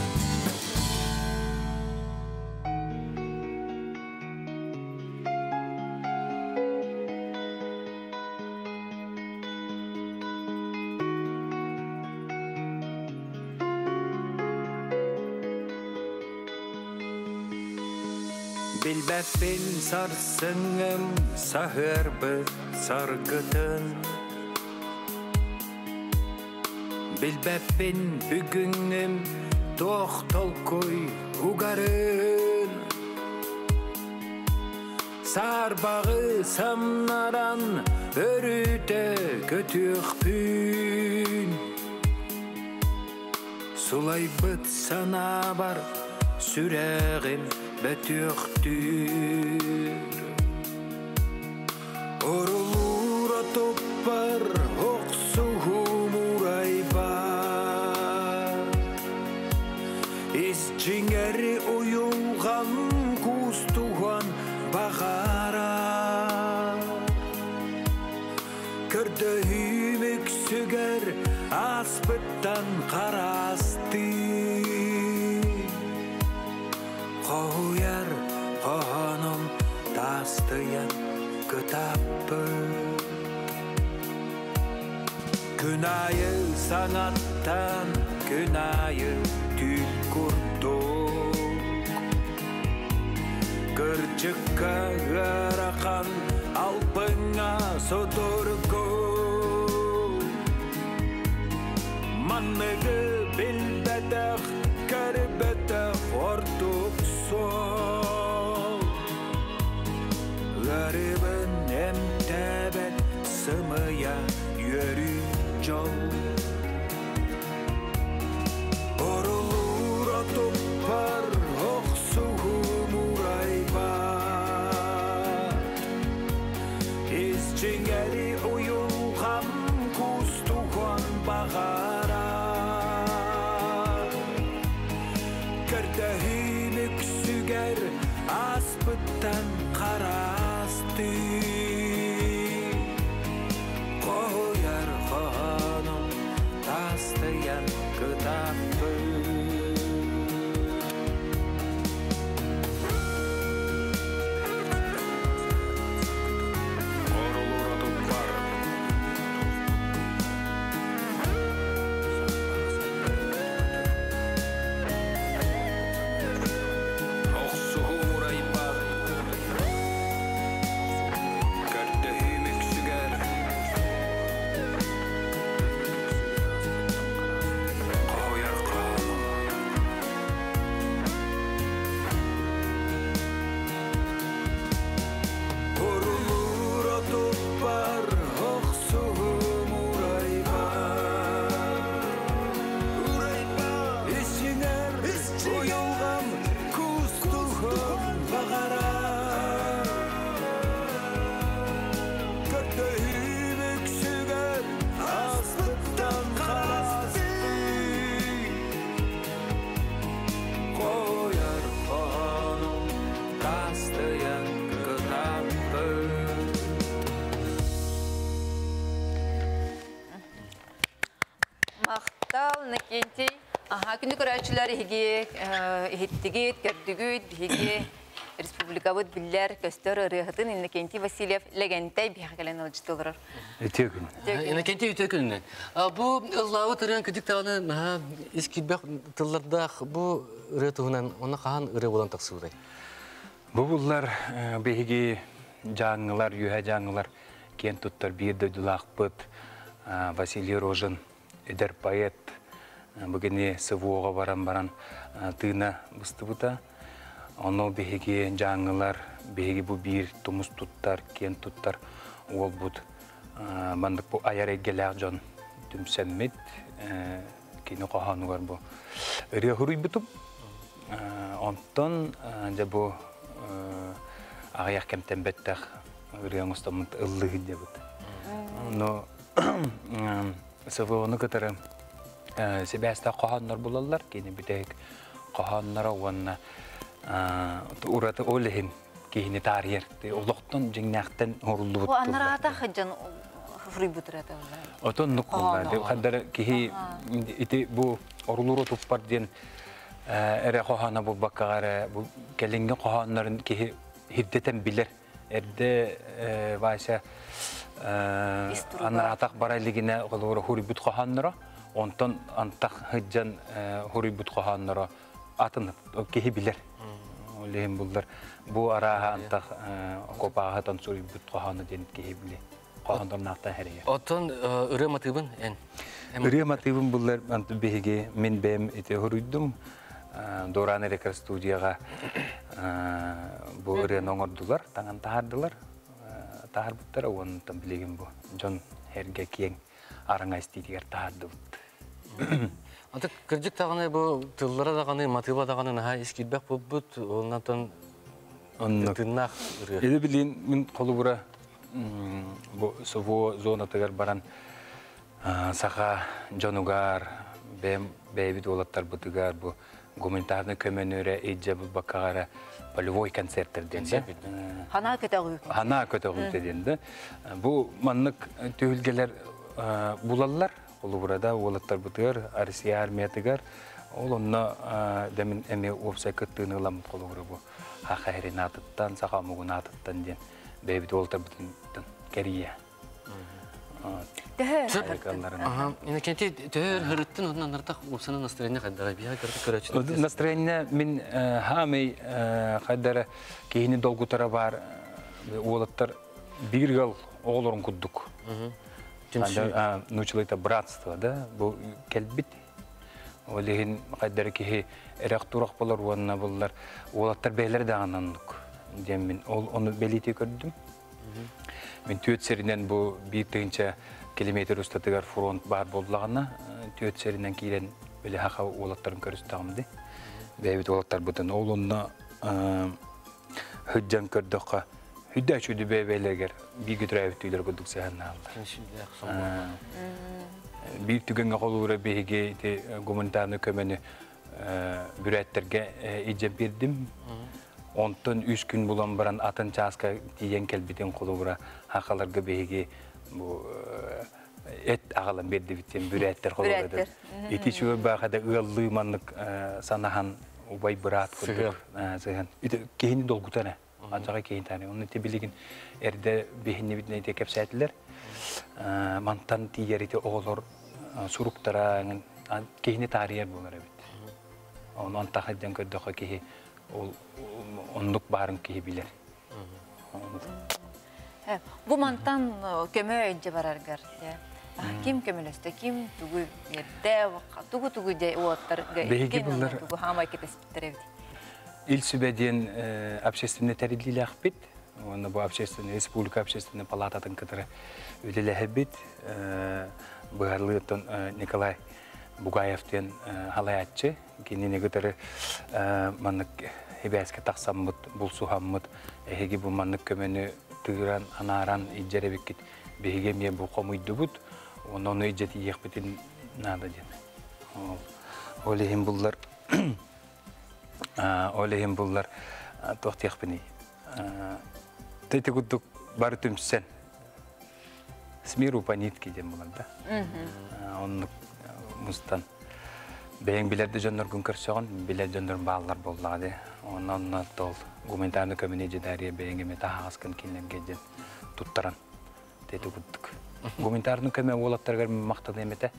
Bilbəfil sarsınım sahərbə sargıtın Bilbəfil bugünüm toxtol koy ugarın Sarbağı samnaran örütə götür pün Sulay bıt sana var süreğin Betüktür Orulura topar Oksuhum uraybar İzçingeri uyumgan Kustuğan Bağara Kırdöhüm öksüger Aspıttan karastır Qoğuyar qoğanım tastıyan kütabı Günayı sanattan günayı tül kurduk Gırcıkka gırakan alpına sodurguk Manlığı bilbədək kərbədək orduk Sol Garibin hem tebet Sımaya yürü yol Orulura topar Oksuğum uraybat İzçingeri uyumkam Kustuğan bağara Kırtahı Süger aspıttan karastı Qoyar qoğanım tastıyan kıtabı Hakimlik öğrenciler higi, hittigi, kertigi, higi, Respublikabud biller, köster, rıhtın, innekenti Vasilyev legentay bihagelen alıcıtılır. Etekün. İnnekenti etekünün. Bu Allah'ı tırın kütük tağının iskilbek tıllardak bu rıhtığından ona kahan ırı olan taksıvday. Bu bunlar bihigi canlılar, yühe canlılar, kent tuttar bir de dülakpıt, Vasilyev Rojin, Eder Payet, Bugünü sıvığa baran baran tığına bıstı bıta. Onu behege canlılar, behege bu bir tomuz tuttar, kent tuttar, oğul bud. Bandık bu ayar egeler can tümsemmet, kini kahanı var bu. Öyle hürri bıtım. Ondan da bu ağayak kemten bettek, öyle yanustamınt ıllı hidde bıt. Onu sıvığını katarım. Sebeste kahanlar bulallar kini bitek kahanlara uanna uğratı olehim kini tarihte Allah'tan cinnakten horuldu bu. Bu anlara da haccan fribudrata. Oton nukullar. Kadar ki iti bu oruluru topar diyen ere kahana bu bakar bu kelinge kahanların ki hiddeten bilir erde varsa anlara tak barayligine olur horibut kahanlara. Ondan antak hıcan huribut kahanlara atınıp kehi bilir. olehim buldur. Bu araha antak kopahatan suri butqahana denip kehibli. Qahandan naqta heriye. Oton ürü matibin en. Ürü matibin buldur antu behige men bem ete huruydum. Doran rekar studiyaga bu ürü nongordular, tangan tahardılar. Tahar buttara on tambilegim bu. Jon herge keng aranga istidigar tahardı. Antak kırcık tağına bu tıllara dağına, matıba dağına naha iskidbek bubbut, ondan tınnak ürüyor. Ede bilin, min kolu bura, bu sovu zona tığar baran, sağa jonugar, beybit olatlar butıgar, bu гуманитарный көмөнөрө эже бакара полевой концерттер денде. Хана көтөгү. Хана көтөгү дегенде. Бу маннык төгүлгелер булаллар. Улу бурада олаттар бутур, Россия армиятыгар. Олонна демин эми обсекеттин улам колугуру бу. Хахайринаттан, сахамугунаттан ден. Бебит олаттар бутун Корея. Dehir. Aha. İne kenti dehir hırıttın ondan nartak ulusana nastrayına kadar biya kartı kıraçtı. Nastrayına min hamey kadar kehini dolgu tarabar oğlatlar bir yıl oğlorun kudduk. Nuçlayta bratstva da bu kelbit. Olehin kadar kehi erak turak bular uanına bular oğlatlar beyler de anandık. Demin onu belirti gördüm. Мен төтсерінен бұл бейтігінші километр үстатығар фронт бар болдылағына төтсерінен кейлен өлі хақа олаттарын көрістіғымды. Бәйбет олаттар бұтын ол онына хүдден көрдіққа хүдді әшуді бәйбейлергер бейгітір әуіттілер күлдік сәғанна алдыр. Бейтігінгі қолуыра бейге гуманитарны көмені бүрәттерге еджен бердім. Ondan üç gün bulan baran atın çaska diyen kelbiden kolubura hakalarga beyge bu et ağalan berdi biten büretler koluburadır. Eti şu bakada ıallı manlık sanahan ubay bırat kudur. Sıhan. Kehini dolgu tane. Ancağa kehini tane. Onun eti bilgin erde behinni bitine ete kepsayetler. Mantan diyer eti oğulur suruktara kehini tariyer bunlara bit. Onu antakiden gördüğü kehi onluk barın kehibiler. Bu mantan kömüğe önce barar gardı. Kim kömüleste, kim tügü yedde, tügü tügü de oğutlar. Belki bunlar... İl sübediyen abşestini teriliyle akbet. Bu abşestini, Respublika abşestini palatatın kıtırı ödele hebet. Buharlı Nikolay Bugayev'den halayatçı. Kendine kıtırı manlık... Hibiyazke taksamıd, bulsuhamıd, ehege bu manlık kömeni tığıran, anaran, icere bekit, behegemiye bu komuydu bud, onu onu icreti yekbetin nada dene. Olehim bullar, olehim bullar, toht yekbeni. Tete kudduk barıtım sen, smiru panitki den bulan da. Onluk mustan. Beyin bilerde jönler gün kırşağın, bilerde jönler bağlar bolladı. Ondan da dol, gumentarlı kömüneci deriye beyinime daha az kınkinlem gecen tutturan dedi gittik. Gumentarlı kömüne oğlatlar görme maktadı emete,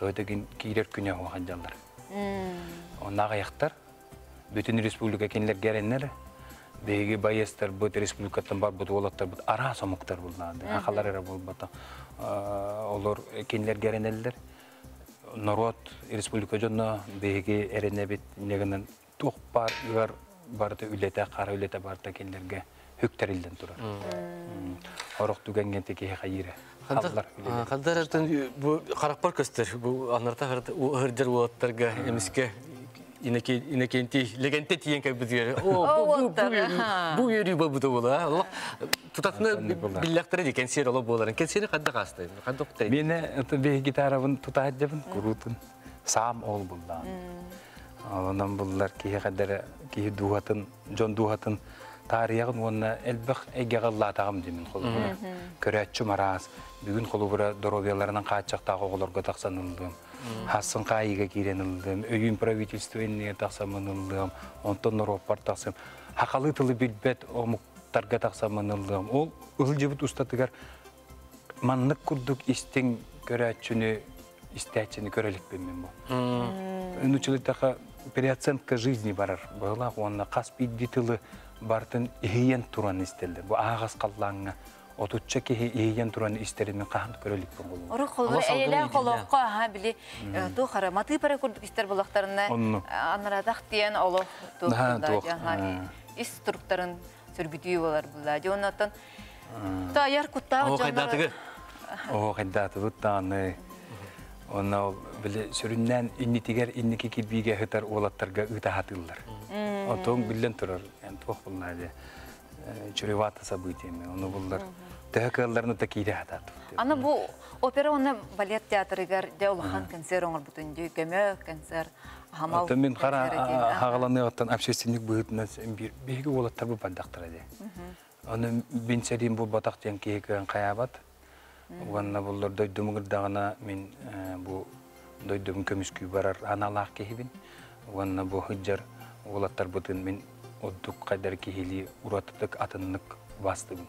öteki kiler künye oğancanlar. Ondan ayaktar, bütün Respublika kendiler gelenler, beyge bayestar, bütün Respublika'tan var, bütün oğlatlar, bütün ara somuklar bolladı. Akalar ara bolladı, olur kendiler gelenler. Народ республика жонна беге эренебит негенен тук бар бар барды үлете кара үлете барта келдерге хөктөрүлдөн турар. Арык түгенген теке хайыра. Халдар үлете. Халдардан бу каракпар көстөр бу анарта хырдыр улаттарга эмиске инеке инекенти легенте тиенке бизге. О бу бу юри бу була. Алла тутатны биллактыр экен сер алып боларын. Кенсени кадда кастайм. Кадда куттай. Мени беги гитарабын тутат дебин курутун. Сам ол булдан. Аланан буллар кие кадара кие дуатын, жон дуатын тарыягын онна элбах эге алла тагым демин колуна. Көрөтчү мараз. Бүгүн колубура доробияларынан каччактагы оголорго таксанылдым. Hasan kayıga girenildim, öğün pravitelstvenine taksamanıldım, ondan Europa'ya taksam. Hakalıtılı bilbet o muhtarga taksamanıldım. O ılcıbıt ustatıgar manlık kurduk istin göreçini, isteçini görelik bilmem bu. Önüçülü takı переоценка жизни бар. Была он касп иддитылы бартын иен туран истелди. Бу агас каллаңга отучча кеге иен туран истеримен кахын көрөлүк болгон. Ара колго эле колокко ага били ту хараматы пара көрдүк истер булактарына анарадак тиен олоп туугунда жана ис турктарын сүргүтүү болар була. Жонаттан та яр куттагы жандар. О кайдаты туттаны. Ona böyle süründen inni tiger inni kiki biga hıtar olatlarga ıtahatıllar. O ton bilen turar. Yani toh bunlar da çürüvata sabıtemi. Onu bunlar tehkallarını takide hatat. Ana bu opera ona balet teatrı gar de olhan konser onlar bütün diyor gömü konser. Hamal. Tamin kara hagalanıyor tan abşesinlik büyütmez bir biga olatlar bu bandaktır diye. Onu bin serim bu batak diyen ki kayabat. Onunla bunlar doydum gırdağına min bu doydum kömüskü barar analar kehibin. Onunla bu hıccar olatlar bütün min odduk kadar kehili uğratıdık atınlık bastı bin.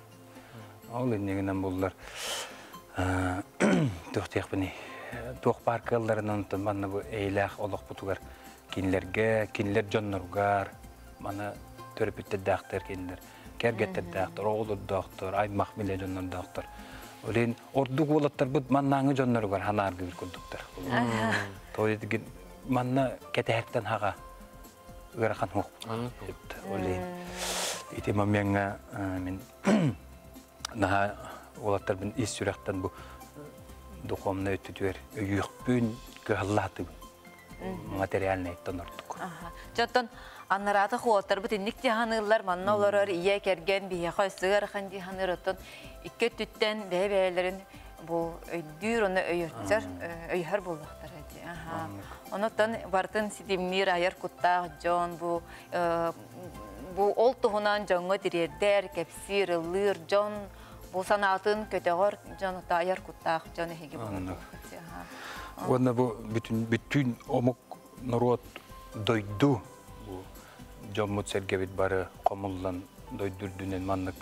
Oğlan neyden bunlar tohtayık bini. Toğ parkalarını unutun bana bu eylak olak butugar. Kinlerge, kinler canlar ugar. Bana törpütte dağıtır kinler. Kergette dağıtır, oğlu dağıtır, ay mahmile canlar dağıtır. Ölen ordu olatlar bud mannanı jonları var hanar gibi kurduklar. Toyetgin manna keterten haga ırakan hok. Ölen itima menga men daha olatlar bin is yürekten bu dokomna ötütür öyük gün gıllattı. Materyalne tonorduk. Aha. Jotton anarata olatlar bütün nikti hanırlar manna olar iye kergen bir haysır handi hanırotun İki tütten bebelerin bu dürünü öğütür, öğür bulaklar. Ondan vartın sidimnir ayar kuttağ John bu bu oltuğunan John'a direder, kepsir, ılır John bu sanatın kötüğür John'a ayar kuttağ John'a hegi bulaklar. Ondan bu bütün bütün omuk narod doydu bu John Mutsergevit barı komullan doydürdüğünün manlık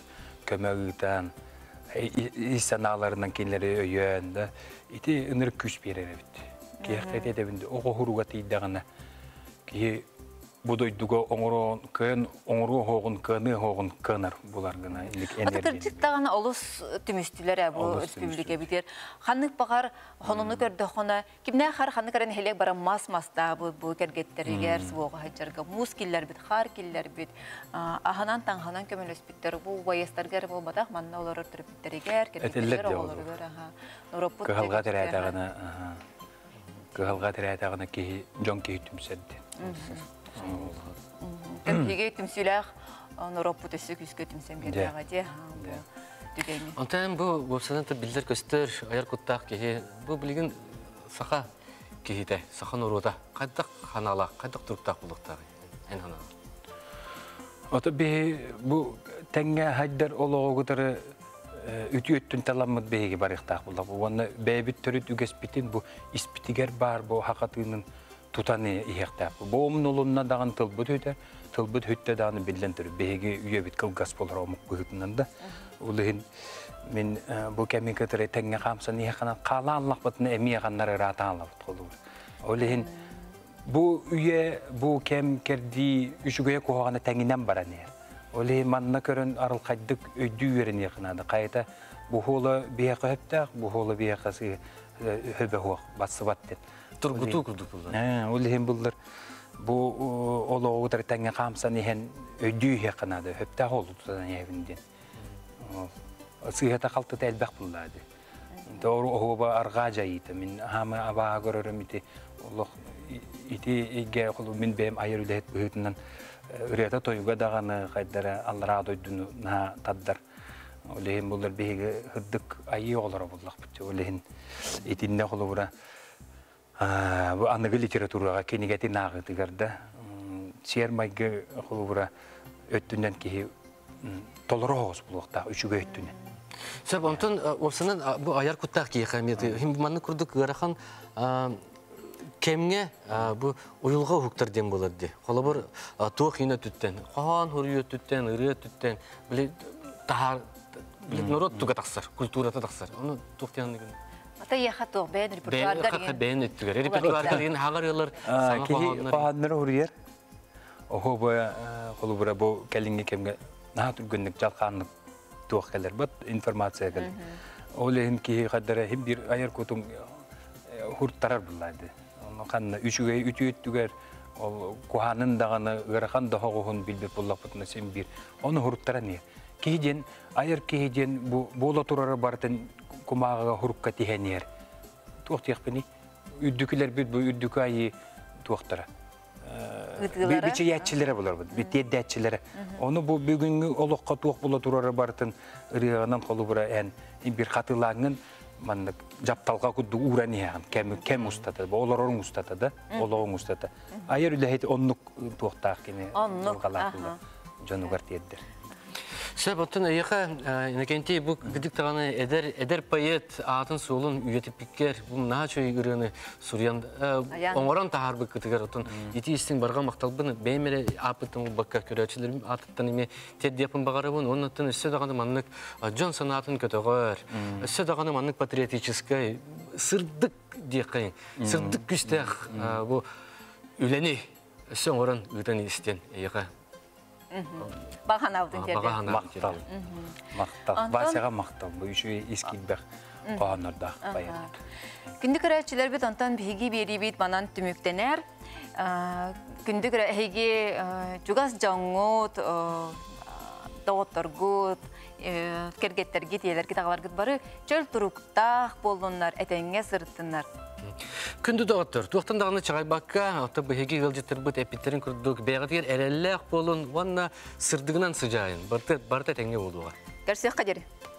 kömürden İsanalarından kendileri öğrendi. İti ınır küs bir yere bitti. Kıyaklet edebinde oğu hurugatı iddiğine. Ki bu doyduğu onurun kın, onurun hoğun kını hoğun kınır bular gına. Atıkırcık dağına olus tümüstülere bu üstümlüke bitir. Xanlık bakar, honunu gördü xona. Kimden xar xanlık aran helek bara mas-mas da bu kergetleri gers bu oğu hacarga. Muz killer bit, xar killer bit. Ahanan tanhanan kömülös bittir. Bu bayastar ger bu batak manna olur ötürüp bittir ger. Etiller de olur. Kıhalga tereyat ağına. Kıhalga tereyat ağına ki can kehitümseddi. Kendiliğe tümsülah, onu rapportesi küskütüm semgede ağacı. Anten bu bolsadan da bildir göster, ayar kutak ki bu bilgin saka ki de saka nuruda, kadak hanala, kadak turtak bulakta, en hanala. Ata bi bu tenge haydar olağı kadar ütü ütün talamad bihi barıktak bulak. Bu anne bebit türüt ügespitin bu ispitiger bar bu hakatının. Tutanı ihtiyaç. Bu omnolunna dağın tılbıt hüter, tılbıt hütte dağını billendir. Behege üye bit kılgas bolar omuk bıhıtından da. Ulehin, min bu kemikatırı tenge kamsa niye kanan kalanlak batını emiye kanları rata anlavat olur. Ulehin, bu üye, bu kem kerdi üçügeye kohağına tenginem baranı. Ulehin, manna körün arıl kaydık ödü üyerine yakınadı. Kayıta bu hola bihaka hüptak, bu hola bihakası hübe hoğ, batsıvat den. Turgutu kurduk bunlar. Olhem bunlar bu olağı tertenge kamsan ihen ödüğü yakınadı. Hepte holu tutan evinden. Sıhhata kaltı telbek bunlardı. Doğru oğuba argaca iyiydi. Min hama abağa görürüm iti. Allah iti gel kulu min benim ayır ülhet büyütünden. Üriyata toyuga dağını kaydara Allah'a doyduğunu naha taddar. Olhem bunlar bir hırdık ayı olara bullak bütçe. Olhem itinde kulu bura. Bu anlık literaturaga kenigeti nağıtıgarda sermayga qulubura öttünden ki tolroğuz bulaqta üçüge öttünen. Seb ondan olsanın bu ayar kuttaq ki qamiyeti him manı kurduk garaxan kemge bu uyulğa huktar den bolardı. Qolabur toqina tuttan, qan huriyet tuttan, iriyet tuttan bile tahar bile norot tuga taqsar, kulturata taqsar. Onu toqtiyanlıgın. Ata yahato ben repertuar garin. Ben ettiler. Repertuar garin hangar yıllar sana fahanları huriyer. Oho baya kolubra bu kelinge kemge nahatul günlük çalkanlık tuğkeler bat informasiya gel. Olehim ki kadere hep bir ayar kutum hurt tarar bulaydı. Onun kanı üçüge ütü ütüger kuhanın dağını garakan daha kohun bildir pullaputna sen bir onu hurt tarar niye? Kijen ayar kijen bu bola turara barten kumağa hurka tiheniyer. Tuğtiyek beni üdükler büt bu üdükayı tuğtara. Birçe yetçilere bular bu, birçe dehçilere. Onu bu bugünkü oluk katuak bula turara barten riyanan kolubra en bir katılanın manlık japtalka kudu uraniyan kem kem ustada, bu olarun ustada da, olağun ustada. Ayar ülehit onluk tuğtakini kalakla canugartiyettir. Şebatın ayıka, nekenti bu gidik tane eder eder payet atın solun üyeti pikler bu naha çoğu görüne Suriyanda onların taharbe kıtıgar atın. İti istin barga maktalbını beymele apıtın bakka körecilerim atıttan imi ted yapın bagarabın onun atın üstü dağını manlık can sanatın kötügar üstü dağını manlık patriotiçiskay sırdık diye kayın sırdık güçte bu üleni üstü onların üleni isten ayıka. Bakan avdın derdi. Maktal. Maktal. Basıya maktal. Bu işi iskilbek kohanlarda bayanlar. Gündük öğretçiler bir tanıtan bir higi bir ribit manan tümüktener. Gündük higi çugas cangut, dağıtlar gut, kergetler git, yerler git, ağlar git barı. Çöl turukta bolunlar, etenge sırtınlar. Күнді доғаттыр. Тұқтан дағаны чағай баққа, аты бұхеге ғылжеттір бұд әпеттерін күрдік бәғадығыр әрелләқ болын, ванна сырдығынан сыжайын. Барты тәңге болуға. Көрсек қадері.